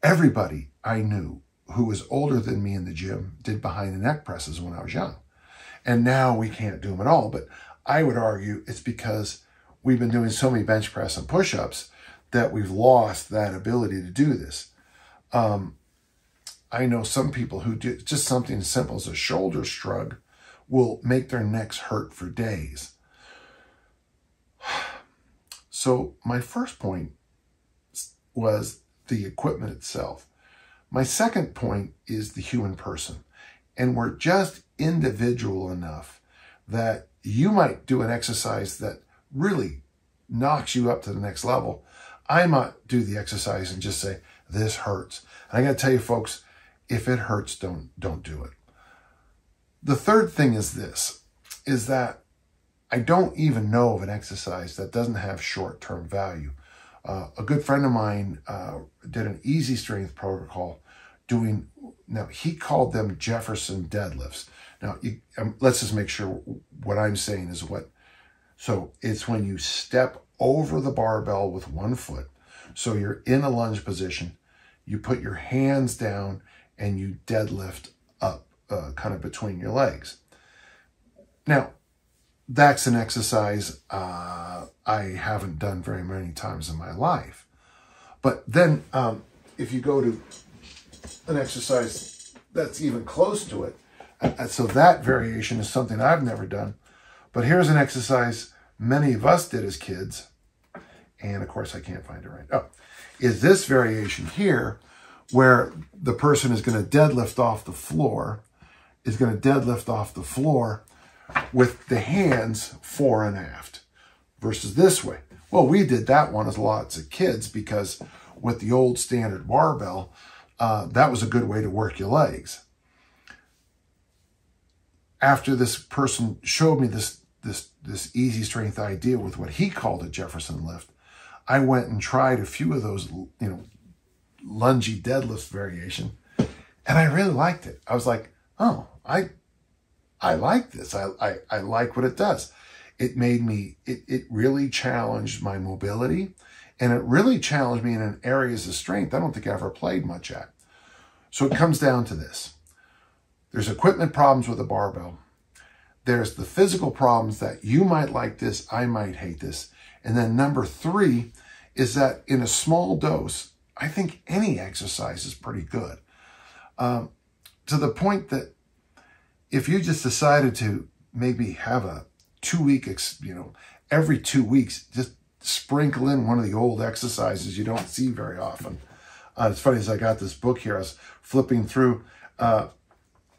everybody I knew who was older than me in the gym did behind the neck presses when I was young. And now we can't do them at all. But I would argue it's because we've been doing so many bench press and push-ups that we've lost that ability to do this. Um, I know some people who do just something as simple as a shoulder shrug will make their necks hurt for days. So my first point was the equipment itself. My second point is the human person. And we're just individual enough that you might do an exercise that really knocks you up to the next level. I might do the exercise and just say, this hurts. And I got to tell you folks, if it hurts, don't, don't do it. The third thing is this, is that I don't even know of an exercise that doesn't have short-term value. Uh, a good friend of mine uh, did an easy strength protocol doing, now he called them Jefferson deadlifts. Now you, um, let's just make sure what I'm saying is what, so it's when you step over the barbell with one foot. So you're in a lunge position, you put your hands down and you deadlift up uh, kind of between your legs. Now that's an exercise uh, I haven't done very many times in my life. But then um, if you go to an exercise that's even close to it. And so that variation is something I've never done. But here's an exercise many of us did as kids. And of course, I can't find it right. Oh, is this variation here where the person is going to deadlift off the floor, is going to deadlift off the floor with the hands fore and aft versus this way. Well, we did that one as lots of kids because with the old standard barbell, Uh, that was a good way to work your legs. After this person showed me this, this, this easy strength idea with what he called a Jefferson lift, I went and tried a few of those, you know, lungy deadlift variation. And I really liked it. I was like, oh, I, I like this. I, I, I like what it does. It made me, it, it really challenged my mobility. And it really challenged me in an areas of strength I don't think I ever played much at. So it comes down to this. There's equipment problems with a barbell. There's the physical problems that you might like this, I might hate this. And then number three is that in a small dose, I think any exercise is pretty good. Um, to the point that if you just decided to maybe have a two-week, you know, every two weeks, just sprinkle in one of the old exercises you don't see very often. Uh, it's funny, as I got this book here, I was flipping through. Uh,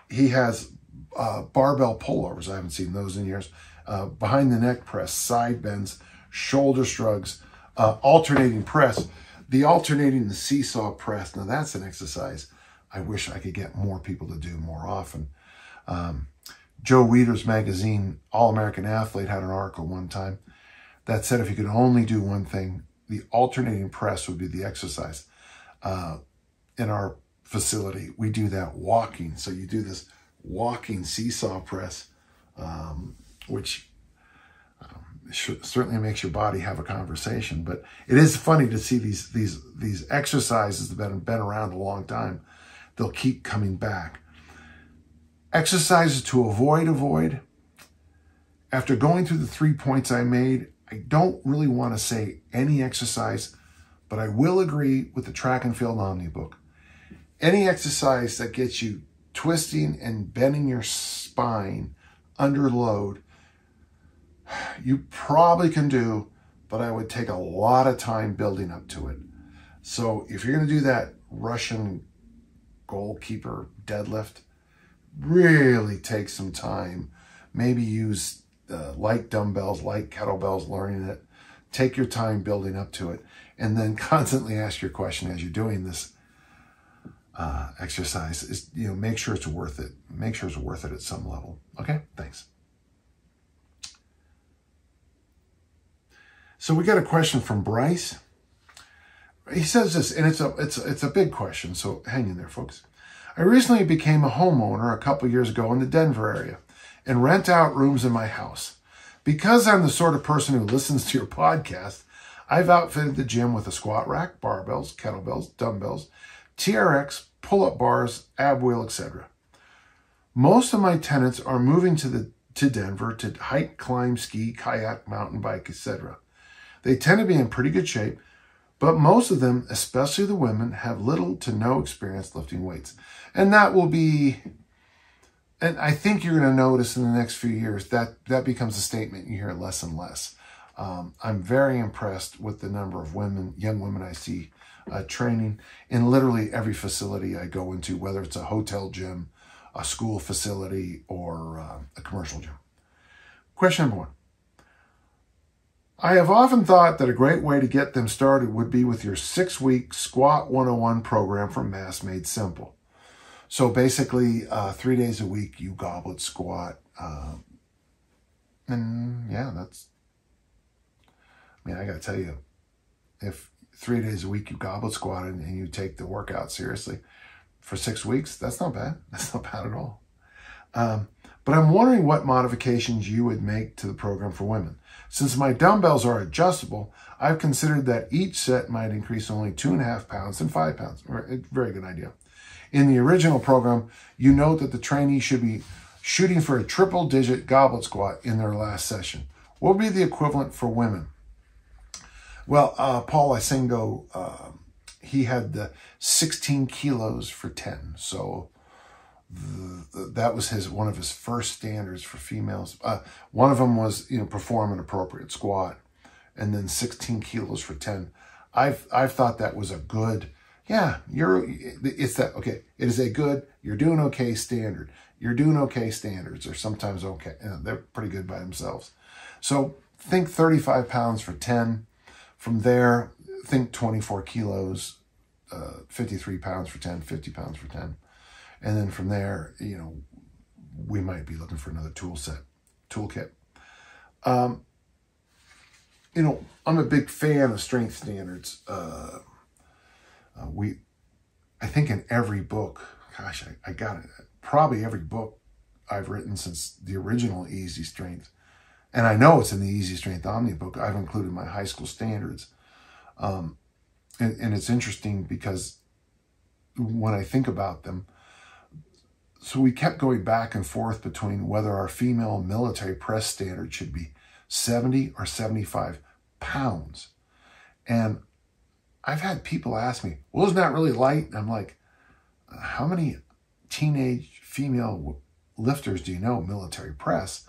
he has uh, barbell pullovers. I haven't seen those in years. Uh, behind the neck press, side bends, shoulder shrugs, uh, alternating press. The alternating the seesaw press. Now, that's an exercise I wish I could get more people to do more often. Um, Joe Weider's magazine, All-American Athlete, had an article one time that said if you could only do one thing, the alternating press would be the exercise. Uh, in our facility, we do that walking. So you do this walking seesaw press, um, which um, certainly makes your body have a conversation. But it is funny to see these these these exercises that have been, been around a long time. They'll keep coming back. Exercises to avoid, avoid. After going through the three points I made, I don't really want to say any exercise, but I will agree with the Track and Field Omnibook. Any exercise that gets you twisting and bending your spine under load, you probably can do, but I would take a lot of time building up to it. So if you're going to do that Russian goalkeeper deadlift, really take some time. Maybe use uh, light dumbbells, light kettlebells, learning it. Take your time building up to it. And then constantly ask your question as you're doing this uh, exercise. Is, you know, make sure it's worth it. Make sure it's worth it at some level. Okay, thanks. So we got a question from Bryce. He says this, and it's a, it's, it's a big question, so hang in there, folks. I recently became a homeowner a couple years ago in the Denver area and rent out rooms in my house. Because I'm the sort of person who listens to your podcast, I've outfitted the gym with a squat rack, barbells, kettlebells, dumbbells, T R X, pull-up bars, ab wheel, et cetera. Most of my tenants are moving to, the, to Denver to hike, climb, ski, kayak, mountain bike, et cetera. They tend to be in pretty good shape, but most of them, especially the women, have little to no experience lifting weights. And that will be, and I think you're going to notice in the next few years, that that becomes a statement you hear less and less. Um, I'm very impressed with the number of women, young women I see uh, training in literally every facility I go into, whether it's a hotel gym, a school facility, or uh, a commercial gym. Question number one. I have often thought that a great way to get them started would be with your six-week Squat one oh one program from Mass Made Simple. So basically, uh, three days a week, you goblet squat. Um, and yeah, that's, I mean, I got to tell you, if three days a week you goblet squat and, and you take the workout seriously for six weeks, that's not bad. That's not bad at all. Um, but I'm wondering what modifications you would make to the program for women. Since my dumbbells are adjustable, I've considered that each set might increase only two and a half pounds and five pounds. Very good idea. In the original program, you note that the trainee should be shooting for a triple-digit goblet squat in their last session. What would be the equivalent for women? Well, uh, Paul Isengo, uh, he had the sixteen kilos for ten. So the, the, that was his one of his first standards for females. Uh, one of them was, you know, perform an appropriate squat, and then sixteen kilos for ten. I've I've thought that was a good. Yeah, you're, it's that, okay, it is a good, you're doing okay standard. You're doing okay standards are sometimes okay. They're pretty good by themselves. So think thirty-five pounds for ten. From there, think twenty-four kilos, uh, fifty-three pounds for ten, fifty pounds for ten. And then from there, you know, we might be looking for another tool set, toolkit. Um, you know, I'm a big fan of strength standards. Uh, Uh, we, I think in every book, gosh, I, I got it. Probably every book I've written since the original Easy Strength, and I know it's in the Easy Strength Omnibook, I've included my high school standards. Um, and, and it's interesting because when I think about them, so we kept going back and forth between whether our female military press standard should be seventy or seventy-five pounds. And I've had people ask me, well, isn't that really light? And I'm like, how many teenage female lifters do you know military press?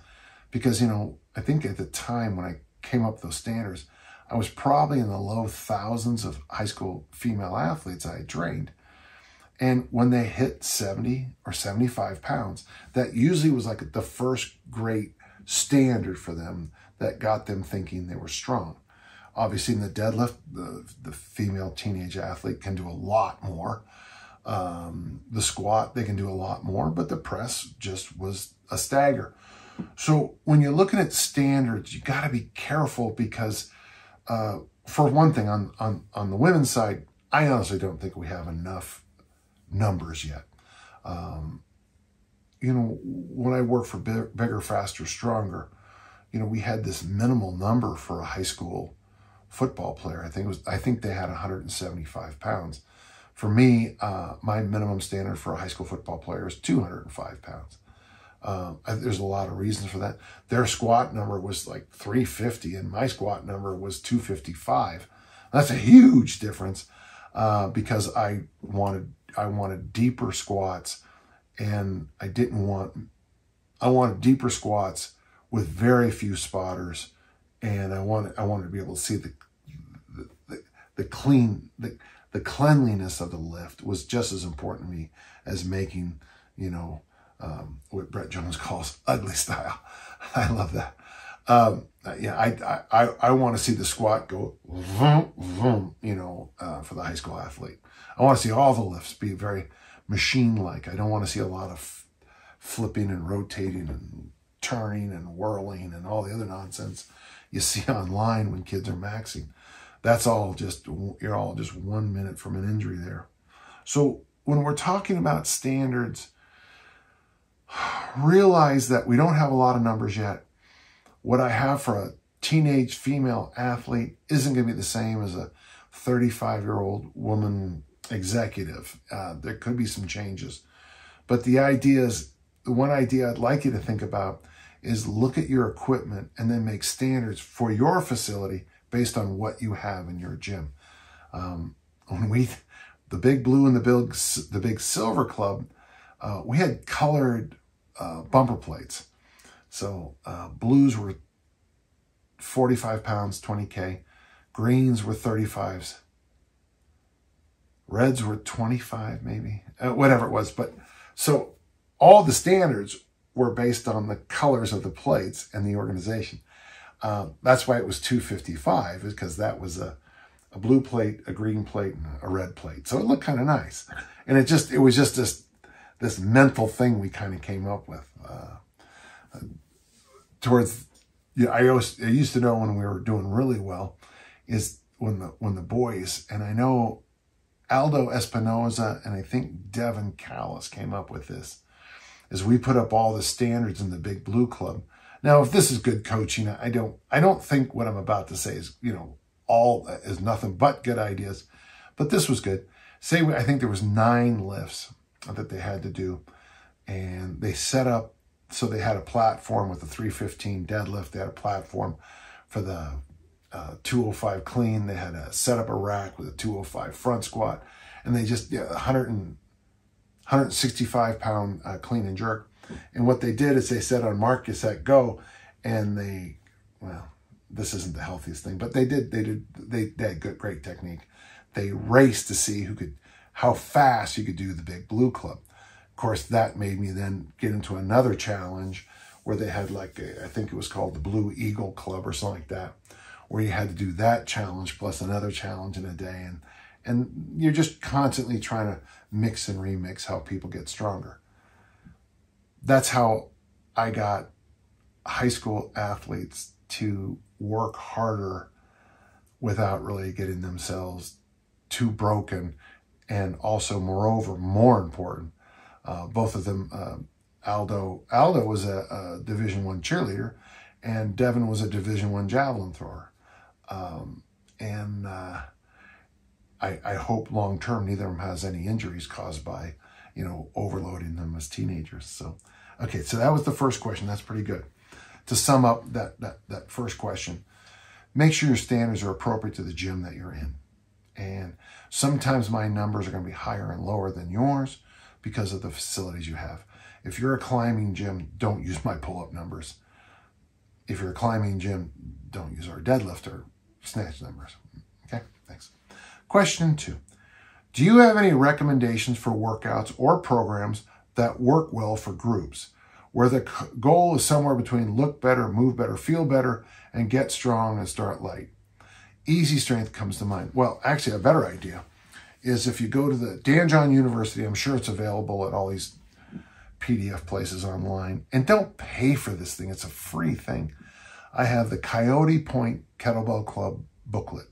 Because, you know, I think at the time when I came up with those standards, I was probably in the low thousands of high school female athletes I had trained. And when they hit seventy or seventy-five pounds, that usually was like the first great standard for them that got them thinking they were strong. Obviously in the deadlift, the, the female teenage athlete can do a lot more. Um, the squat, they can do a lot more, but the press just was a stagger. So when you're looking at standards, you gotta be careful because uh, for one thing, on, on, on the women's side, I honestly don't think we have enough numbers yet. Um, you know, when I worked for Bigger, Faster, Stronger, you know, we had this minimal number for a high school football player. I think it was, I think they had one hundred seventy-five pounds. For me, uh, my minimum standard for a high school football player is two hundred five pounds. Um, there's a lot of reasons for that. Their squat number was like three fifty and my squat number was two fifty-five. That's a huge difference uh, because I wanted I wanted deeper squats, and I didn't want, I wanted deeper squats with very few spotters, and I wanted, I wanted to be able to see the, the, the clean, the, the cleanliness of the lift was just as important to me as making, you know, um, what Brett Jones calls ugly style. I love that. Um, yeah, I, I, I want to see the squat go, vroom, vroom, you know, uh, for the high school athlete. I want to see all the lifts be very machine-like. I don't want to see a lot of flipping and rotating and turning and whirling and all the other nonsense you see online when kids are maxing. That's all just, you're all just one minute from an injury there. So when we're talking about standards, realize that we don't have a lot of numbers yet. What I have for a teenage female athlete isn't going to be the same as a thirty-five-year-old woman executive. Uh, there could be some changes. But the idea is, the one idea I'd like you to think about is look at your equipment and then make standards for your facility based on what you have in your gym. Um, when we, the Big Blue and the Big, the Big Silver Club, uh, we had colored uh, bumper plates. So uh, blues were forty-five pounds, twenty K. Greens were thirty-fives. Reds were twenty-five, maybe, uh, whatever it was. But so all the standards were based on the colors of the plates and the organization. Uh, that's why it was two fifty-five, is because that was a, a blue plate, a green plate, and a red plate. So it looked kind of nice. And it just, it was just this, this mental thing we kind of came up with. Uh, Uh, towards, you know, I, always, I used to know when we were doing really well is when the when the boys, and I know Aldo Espinoza and I think Devin Callis came up with this, is we put up all the standards in the Big Blue Club. Now, if this is good coaching, I don't I don't think what I'm about to say is, you know, all is nothing but good ideas, but this was good. Say I think there was nine lifts that they had to do, and they set up. So they had a platform with the three fifteen deadlift. They had a platform for the uh, two oh five clean. They had a, set up a rack with a two oh five front squat. And they just, yeah, one hundred and, one hundred sixty-five pound uh, clean and jerk. And what they did is they said on Mark, you set, go. And they, well, this isn't the healthiest thing, but they did, they did, they, they had good, great technique. They raced to see who could, how fast you could do the Big Blue Club. Course, that made me then get into another challenge where they had like, a, I think it was called the Blue Eagle Club or something like that, where you had to do that challenge plus another challenge in a day. And, and you're just constantly trying to mix and remix how people get stronger. That's how I got high school athletes to work harder without really getting themselves too broken. And also, moreover, more important, Uh, both of them, uh, Aldo. Aldo was a, a Division One cheerleader, and Devin was a Division One javelin thrower. Um, and uh, I, I hope long term neither of them has any injuries caused by, you know, overloading them as teenagers. So, okay, so that was the first question. That's pretty good. To sum up that that that first question, make sure your standards are appropriate to the gym that you're in, And sometimes my numbers are going to be higher and lower than yours because of the facilities you have. If you're a climbing gym, don't use my pull-up numbers. If you're a climbing gym, don't use our deadlift or snatch numbers. Okay, thanks. Question two. Do you have any recommendations for workouts or programs that work well for groups, where the goal is somewhere between look better, move better, feel better, and get strong and start light? Easy strength comes to mind. Well, actually, a better idea is if you go to the Dan John University, I'm sure it's available at all these P D F places online, and don't pay for this thing. It's a free thing. I have the Coyote Point Kettlebell Club booklet.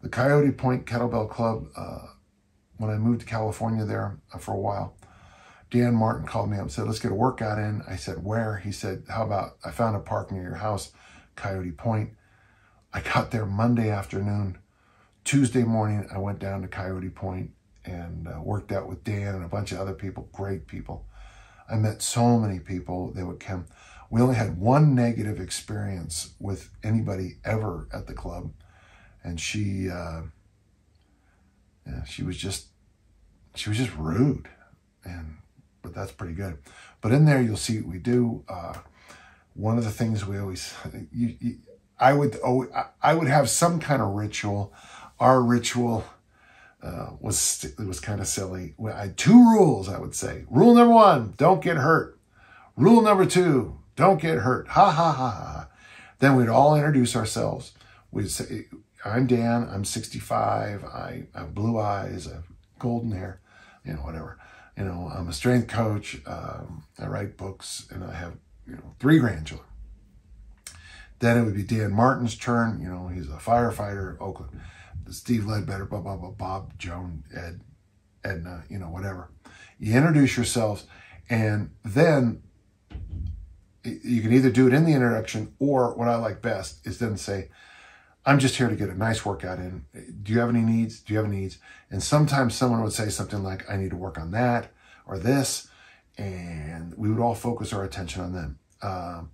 The Coyote Point Kettlebell Club, uh, when I moved to California there for a while, Dan Martin called me up and said, let's get a workout in. I said, where? He said, how about, I found a park near your house, Coyote Point. I got there Monday afternoon. Tuesday morning, I went down to Coyote Point and uh, worked out with Dan and a bunch of other people, great people. I met so many people. They would come. We only had one negative experience with anybody ever at the club. And she, uh, yeah, she was just, she was just rude. And, but that's pretty good. But in there, you'll see what we do. Uh, one of the things we always, you, you, I would, always, I would have some kind of ritual. Our ritual uh, was, it was kind of silly. I had two rules, I would say. Rule number one, don't get hurt. Rule number two, don't get hurt. Ha, ha, ha, ha. Then we'd all introduce ourselves. We'd say, I'm Dan, I'm sixty-five, I, I have blue eyes, I have golden hair, you know, whatever. You know, I'm a strength coach, um, I write books, and I have, you know, three grandchildren. Then it would be Dan Martin's turn. You know, he's a firefighter, Oakland. Steve Ledbetter, blah, blah, blah, Bob, Joan, Ed, Edna, you know, whatever. You introduce yourselves, and then you can either do it in the introduction, or what I like best is then say, I'm just here to get a nice workout in. Do you have any needs? Do you have any needs? And sometimes someone would say something like, I need to work on that or this, and we would all focus our attention on them. Um,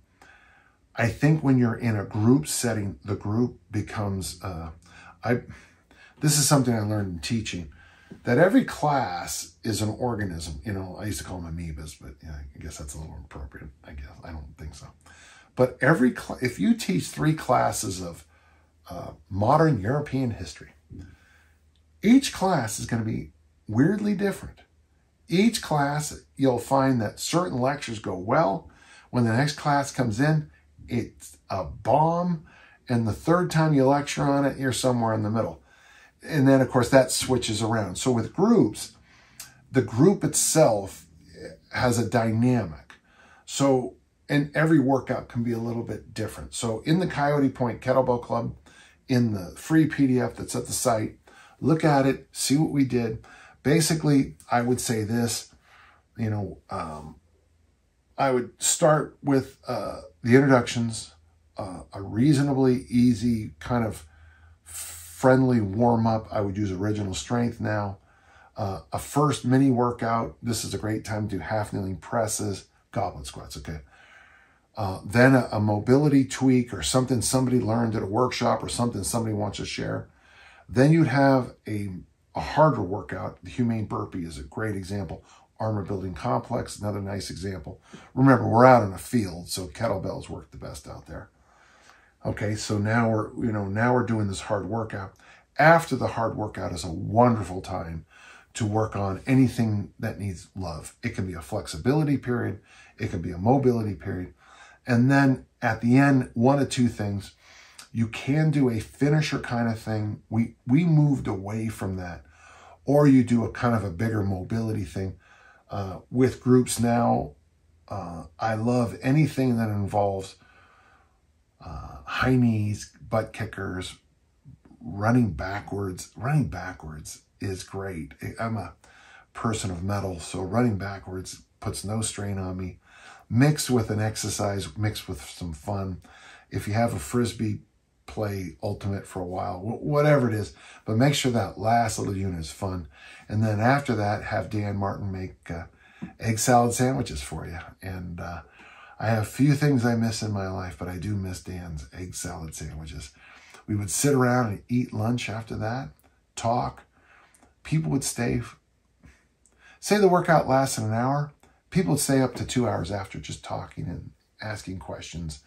I think when you're in a group setting, the group becomes, uh, I, this is something I learned in teaching, that every class is an organism. You know, I used to call them amoebas, but you know, I guess that's a little inappropriate, I guess. I don't think so. But every, if you teach three classes of uh, modern European history, each class is going to be weirdly different. Each class, you'll find that certain lectures go well. When the next class comes in, it's a bomb, and the third time you lecture on it, you're somewhere in the middle. And then, of course, that switches around. So with groups, the group itself has a dynamic. So, and every workout can be a little bit different. So in the Coyote Point Kettlebell Club, in the free P D F that's at the site, look at it, see what we did. Basically, I would say this, you know, um, I would start with uh, the introductions, uh, a reasonably easy kind of friendly warm-up. I would use original strength now. Uh, a first mini workout. This is a great time to do half-kneeling presses, goblet squats, okay. Uh, then a, a mobility tweak or something somebody learned at a workshop or something somebody wants to share. Then you'd have a, a harder workout. The humane burpee is a great example. Armor building complex, another nice example. Remember, we're out in a field, so kettlebells work the best out there. Okay, so now we're, you know, now we're doing this hard workout. After the hard workout is a wonderful time to work on anything that needs love. It can be a flexibility period, it can be a mobility period. And then at the end, one of two things. You can do a finisher kind of thing. We we moved away from that. Or you do a kind of a bigger mobility thing. Uh, with groups now, uh, I love anything that involves uh, high knees, butt kickers, running backwards. Running backwards is great. I'm a person of metal, so running backwards puts no strain on me. Mixed with an exercise, mixed with some fun. If you have a Frisbee, play ultimate for a while, whatever it is, but make sure that last little unit is fun. And then after that, have Dan Martin make uh, egg salad sandwiches for you. And uh, I have few things I miss in my life, but I do miss Dan's egg salad sandwiches. We would sit around and eat lunch after that, talk. People would stay, say the workout lasted an hour, people would stay up to two hours after just talking and asking questions.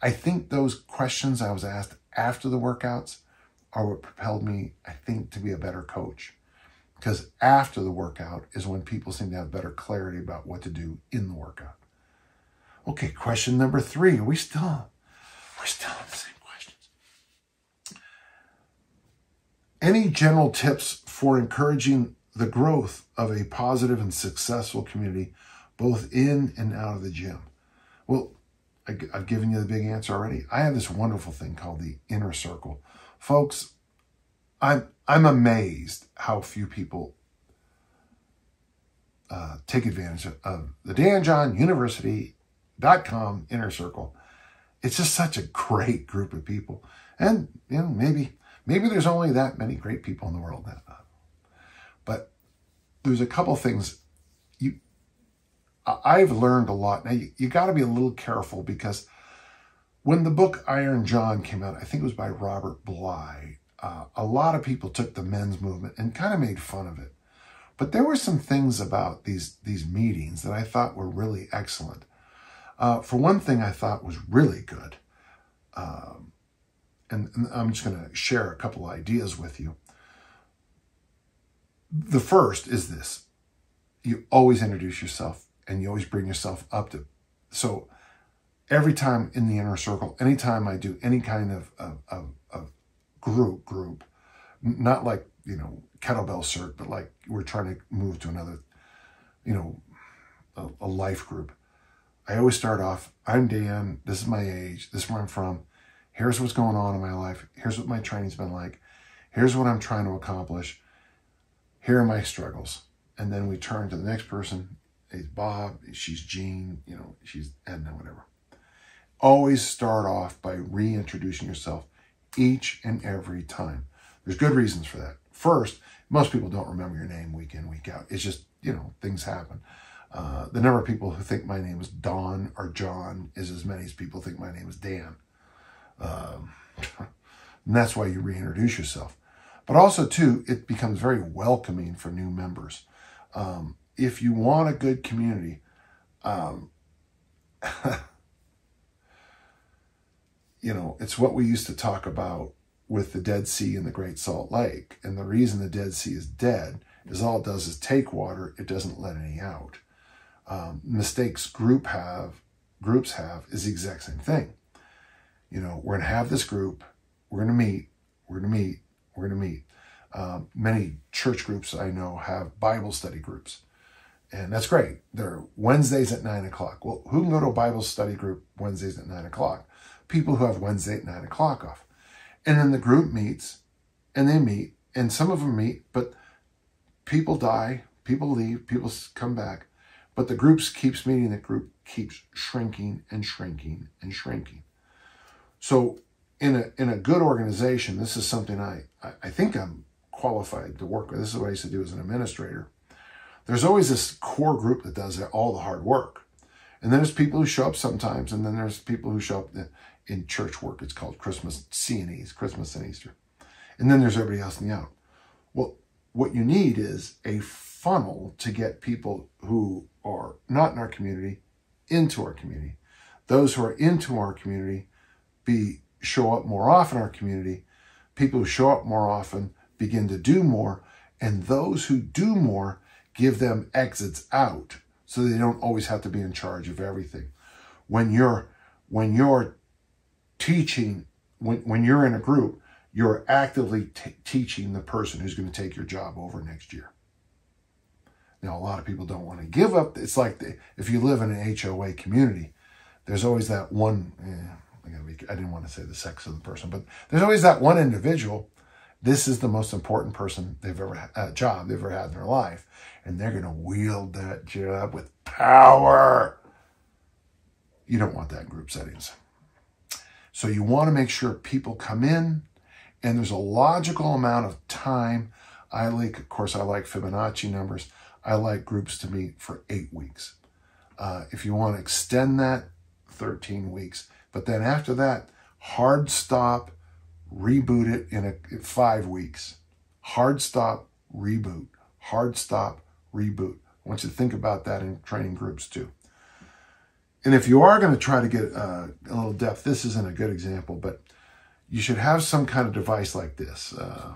I think those questions I was asked after the workouts are what propelled me, I think, to be a better coach. Because after the workout is when people seem to have better clarity about what to do in the workout. Okay, question number three. Are we still, we're still on the same questions. Any general tips for encouraging the growth of a positive and successful community, both in and out of the gym? Well, I, I've given you the big answer already. I have this wonderful thing called the Inner Circle. Folks, I'm, I'm amazed how few people uh, take advantage of, of the dan john university dot com Inner Circle. It's just such a great group of people. And, you know, maybe, maybe there's only that many great people in the world now. But there's a couple things you, I've learned a lot. Now, you, you got to be a little careful because when the book Iron John came out, I think it was by Robert Bly, uh, a lot of people took the men's movement and kind of made fun of it. But there were some things about these, these meetings that I thought were really excellent. Uh, for one thing, I thought was really good. Um, and, and I'm just going to share a couple ideas with you. The first is this. You always introduce yourself and you always bring yourself up to. So every time in the Inner Circle, anytime I do any kind of, of, of, of group, group, not like, you know, kettlebell cert, but like we're trying to move to another, you know, a, a life group. I always start off, I'm Dan, this is my age, this is where I'm from. Here's what's going on in my life. Here's what my training's been like. Here's what I'm trying to accomplish. Here are my struggles. And then we turn to the next person. It's Bob, she's Jean, you know, she's Edna, whatever. Always start off by reintroducing yourself each and every time. There's good reasons for that. First, most people don't remember your name week in, week out. It's just, you know, things happen. Uh, the number of people who think my name is Don or John is as many as people think my name is Dan. Um, and that's why you reintroduce yourself. But also, too, it becomes very welcoming for new members. Um, if you want a good community, um, you know, it's what we used to talk about with the Dead Sea and the Great Salt Lake. And the reason the Dead Sea is dead is all it does is take water. It doesn't let any out. Um, mistakes group have, groups have is the exact same thing. You know, we're going to have this group. We're going to meet. We're going to meet. We're going to meet. Um, many church groups I know have Bible study groups. And that's great. They're Wednesdays at nine o'clock. Well, who can go to a Bible study group Wednesdays at nine o'clock? People who have Wednesday at nine o'clock off. And then the group meets, and they meet, and some of them meet, but people die, people leave, people come back. But the group keeps meeting, the group keeps shrinking and shrinking and shrinking. So in a, in a good organization, this is something I, I think I'm qualified to work with. This is what I used to do as an administrator. There's always this core group that does all the hard work. And then there's people who show up sometimes, and then there's people who show up in, in church work. It's called Christmas C and E's, Christmas and Easter. And then there's everybody else in the out. Well, what you need is a funnel to get people who are not in our community into our community. Those who are into our community be... show up more often in our community. People who show up more often begin to do more, and those who do more give them exits out so they don't always have to be in charge of everything. When you're, when you're teaching, when, when you're in a group, you're actively t teaching the person who's going to take your job over next year. Now, a lot of people don't want to give up. It's like the, if you live in an H O A community, there's always that one... Eh, I didn't want to say the sex of the person, but there's always that one individual. This is the most important person they've ever uh, job they've ever had in their life, and they're going to wield that job with power. You don't want that in group settings. So you want to make sure people come in, and there's a logical amount of time. I like, of course, I like Fibonacci numbers. I like groups to meet for eight weeks. Uh, if you want to extend that, thirteen weeks. But then after that, hard stop, reboot it in, a, in five weeks. Hard stop, reboot. Hard stop, reboot. I want you to think about that in training groups too. And if you are going to try to get uh, a little depth, this isn't a good example, but you should have some kind of device like this. Uh,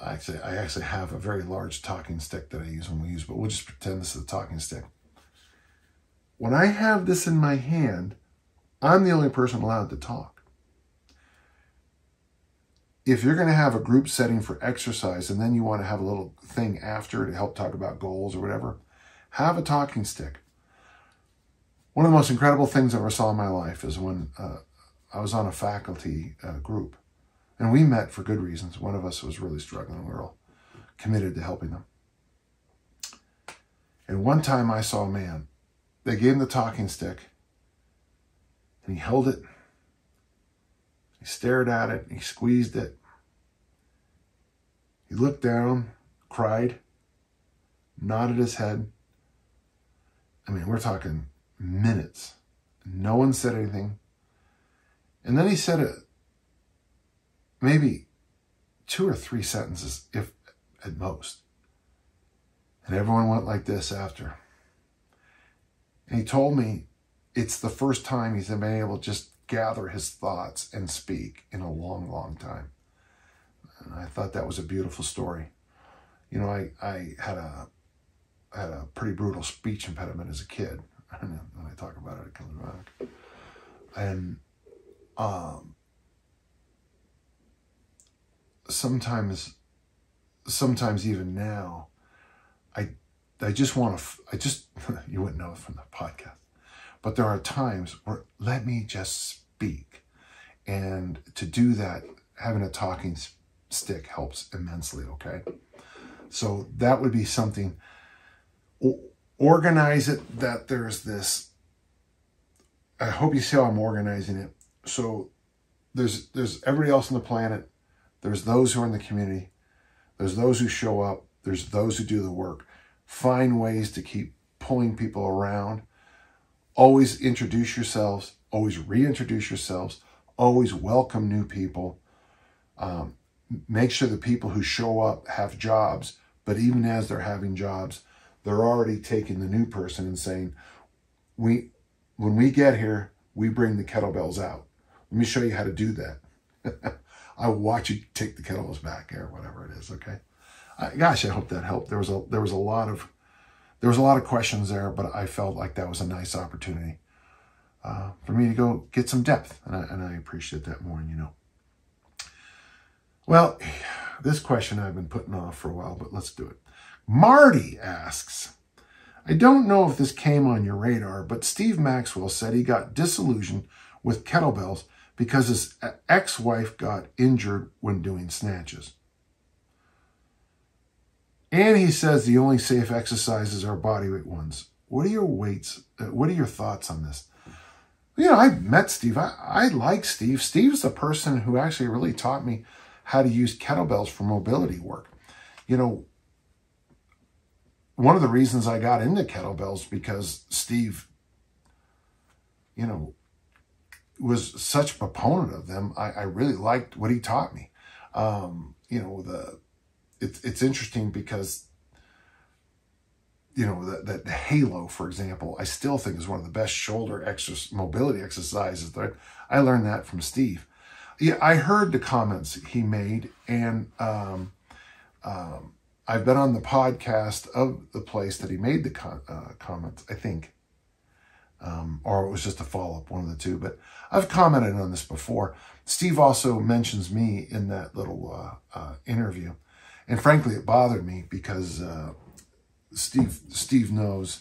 I, actually, I actually have a very large talking stick that I use when we use, but we'll just pretend this is a talking stick. When I have this in my hand, I'm the only person allowed to talk. If you're going to have a group setting for exercise and then you want to have a little thing after to help talk about goals or whatever, have a talking stick. One of the most incredible things I ever saw in my life is when uh, I was on a faculty uh, group, and we met for good reasons. One of us was really struggling. We were all committed to helping them. And one time I saw a man. They gave him the talking stick, and he held it. He stared at it. He squeezed it. He looked down, cried, nodded his head. I mean, we're talking minutes. No one said anything. And then he said a, maybe two or three sentences, if at most. And everyone went like this after. And he told me it's the first time he's been able to just gather his thoughts and speak in a long, long time. And I thought that was a beautiful story. You know, I, I had a I had a pretty brutal speech impediment as a kid. And when I talk about it, it comes back. And um, sometimes, sometimes even now, I, I just want to, I just, you wouldn't know it from the podcast, but there are times where let me just speak. And to do that, having a talking stick helps immensely, okay? So that would be something. Organize it that there's this, I hope you see how I'm organizing it. So there's there's everybody else on the planet. There's those who are in the community. There's those who show up. There's those who do the work. Find ways to keep pulling people around. Always introduce yourselves. Always reintroduce yourselves. Always welcome new people. Um, make sure the people who show up have jobs, but even as they're having jobs, they're already taking the new person and saying, "We, when we get here, we bring the kettlebells out. Let me show you how to do that. I'll watch you take the kettlebells back or whatever it is." Okay, uh, gosh, I hope that helped. There was a there was a lot of there was a lot of questions there, but I felt like that was a nice opportunity uh, for me to go get some depth, and I, and I appreciate that more than you know. Well, this question I've been putting off for a while, but let's do it. Marty asks, I don't know if this came on your radar, but Steve Maxwell said he got disillusioned with kettlebells because his ex-wife got injured when doing snatches. And he says the only safe exercises are bodyweight ones. What are your weights? Uh, what are your thoughts on this? You know, I met Steve. I, I like Steve. Steve's the person who actually really taught me how to use kettlebells for mobility work. You know, one of the reasons I got into kettlebells because Steve, you know, was such a proponent of them. I, I really liked what he taught me. Um, you know, the it, it's interesting because, you know, the, the, the halo, for example, I still think is one of the best shoulder exercise, mobility exercises. That I learned that from Steve. Yeah, I heard the comments he made, and um, um, I've been on the podcast of the place that he made the con uh, comments, I think. Um, or it was just a follow-up, one of the two. But I've commented on this before. Steve also mentions me in that little uh, uh, interview. And frankly, it bothered me because uh, Steve, Steve, knows,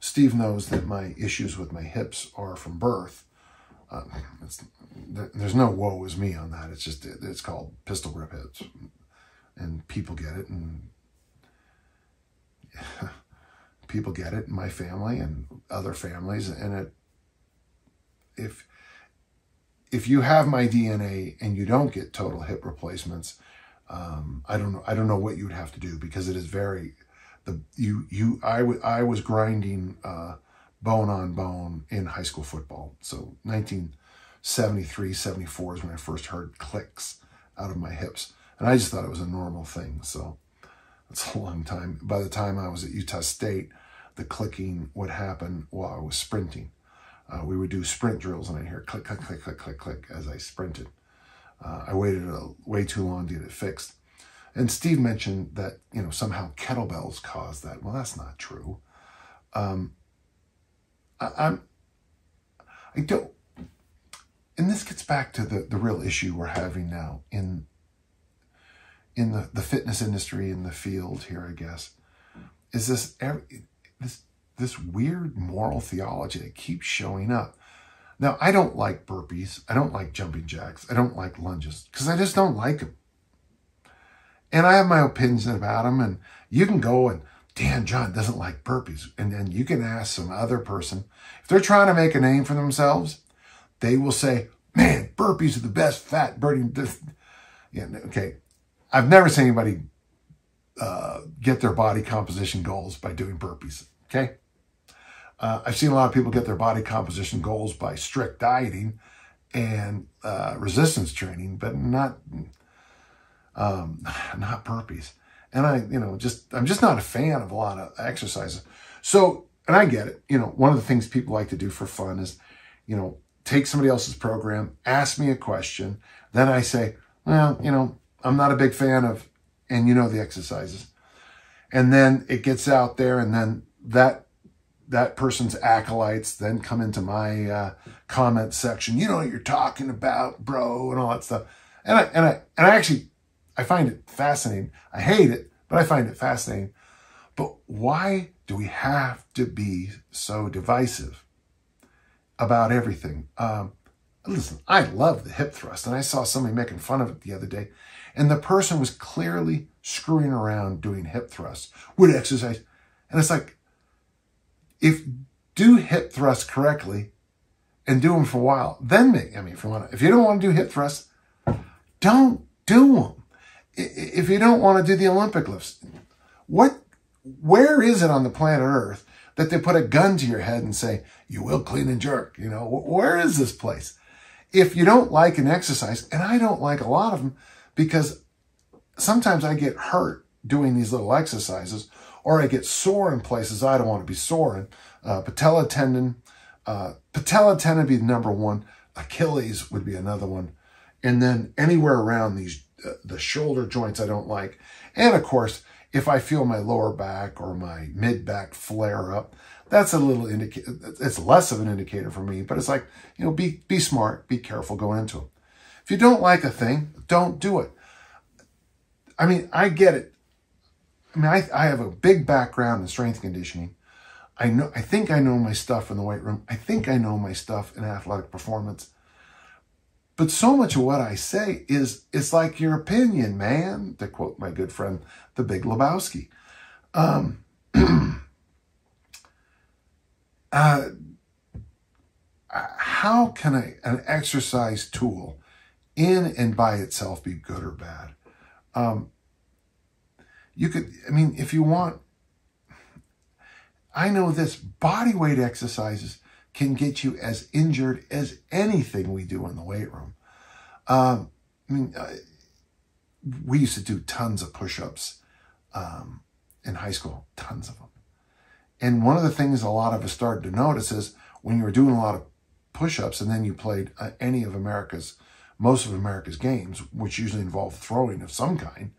Steve knows that my issues with my hips are from birth. Uh, it's, there, there's no woe is me on that. It's just, it, it's called pistol grip hips. And people get it, and people get it in my family and other families. And it, if, if you have my D N A and you don't get total hip replacements, um, I don't know, I don't know what you would have to do because it is very, the, you, you, I, w I was grinding, uh, bone on bone in high school football. So nineteen seventy-three, seventy-four is when I first heard clicks out of my hips. And I just thought it was a normal thing. So that's a long time. By the time I was at Utah State, the clicking would happen while I was sprinting. Uh, we would do sprint drills, and I'd hear click, click, click, click, click, click as I sprinted. Uh, I waited a, way too long to get it fixed. And Steve mentioned that, you know, somehow kettlebells caused that. Well, that's not true. Um, I, I'm, I don't, and this gets back to the, the real issue we're having now in, in the, the fitness industry, in the field here, I guess, is this, this, this weird moral theology that keeps showing up. Now, I don't like burpees. I don't like jumping jacks. I don't like lunges because I just don't like them. And I have my opinions about them, and you can go and, Dan John doesn't like burpees. And then you can ask some other person. If they're trying to make a name for themselves, they will say, man, burpees are the best fat burning. Yeah, okay. I've never seen anybody uh, get their body composition goals by doing burpees, okay? Uh, I've seen a lot of people get their body composition goals by strict dieting and uh, resistance training, but not... Um, not burpees. And I, you know, just, I'm just not a fan of a lot of exercises. So, and I get it. You know, one of the things people like to do for fun is, you know, take somebody else's program, ask me a question. Then I say, well, you know, I'm not a big fan of, and you know, the exercises. And then it gets out there, and then that, that person's acolytes then come into my uh, comment section. You know what you're talking about, bro, and all that stuff. And I, and I, and I actually, I find it fascinating. I hate it, but I find it fascinating. But why do we have to be so divisive about everything? Um, listen, I love the hip thrust, and I saw somebody making fun of it the other day, and the person was clearly screwing around doing hip thrusts with exercise. And it's like, if do hip thrusts correctly and do them for a while, then make, I mean, if you want to, if you don't want to do hip thrusts, don't do them. If you don't want to do the Olympic lifts, what, where is it on the planet Earth that they put a gun to your head and say, you will clean and jerk? You know, where is this place? If you don't like an exercise, and I don't like a lot of them, because sometimes I get hurt doing these little exercises, or I get sore in places I don't want to be sore in. Uh, patella tendon, uh, patella tendon would be number one. Achilles would be another one. And then anywhere around these the shoulder joints I don't like. And of course, if I feel my lower back or my mid back flare up, that's a little indicator. It's less of an indicator for me, but it's like, you know, be, be smart, be careful going into them. If you don't like a thing, don't do it. I mean, I get it. I mean, I, I have a big background in strength conditioning. I know, I think I know my stuff in the weight room. I think I know my stuff in athletic performance. But so much of what I say is, it's like your opinion, man, to quote my good friend, the Big Lebowski. Um, uh, how can I, an exercise tool in and by itself be good or bad? Um, you could, I mean, if you want, I know this, body weight exercises can get you as injured as anything we do in the weight room. Um, I mean, uh, we used to do tons of push-ups um, in high school, tons of them. And one of the things a lot of us started to notice is when you were doing a lot of push-ups and then you played uh, any of America's, most of America's games, which usually involved throwing of some kind,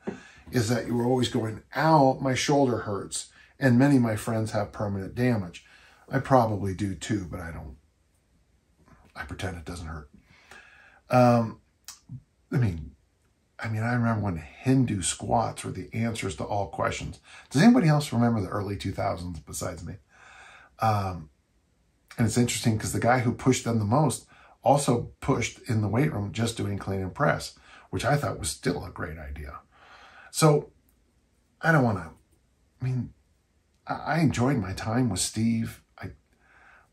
is that you were always going, ow, my shoulder hurts. And many of my friends have permanent damage. I probably do too, but I don't, I pretend it doesn't hurt. Um, I mean, I mean, I remember when Hindu squats were the answers to all questions. Does anybody else remember the early two thousands besides me? Um, and it's interesting because the guy who pushed them the most also pushed in the weight room just doing clean and press, which I thought was still a great idea. So I don't want to, I mean, I, I enjoyed my time with Steve.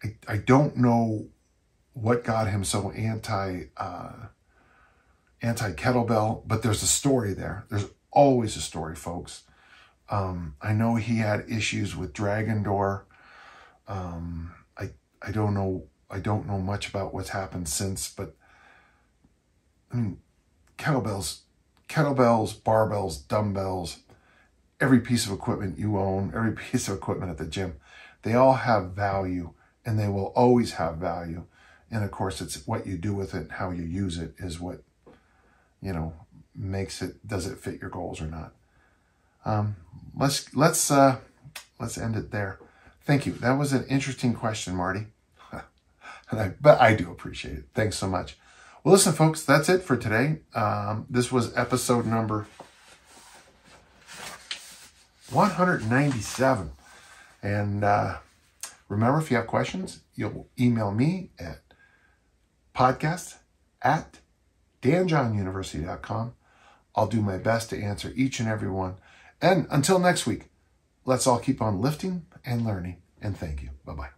I, I don't know what got him so anti, uh, anti-kettlebell, but there's a story there. There's always a story, folks. Um, I know he had issues with Dragon Door. Um, I, I don't know, I don't know much about what's happened since, but I mean, kettlebells kettlebells, barbells, dumbbells, every piece of equipment you own, every piece of equipment at the gym, they all have value and they will always have value. And of course, it's what you do with it and how you use it is what, you know, makes it, does it fit your goals or not? Um, let's, let's, uh, let's end it there. Thank you. That was an interesting question, Marty. And I, but I do appreciate it. Thanks so much. Well, listen, folks, that's it for today. Um, this was episode number one hundred ninety-seven. And uh, remember, if you have questions, you'll email me at podcast at dan john university dot com. I'll do my best to answer each and every one. And until next week, let's all keep on lifting and learning. And thank you. Bye-bye.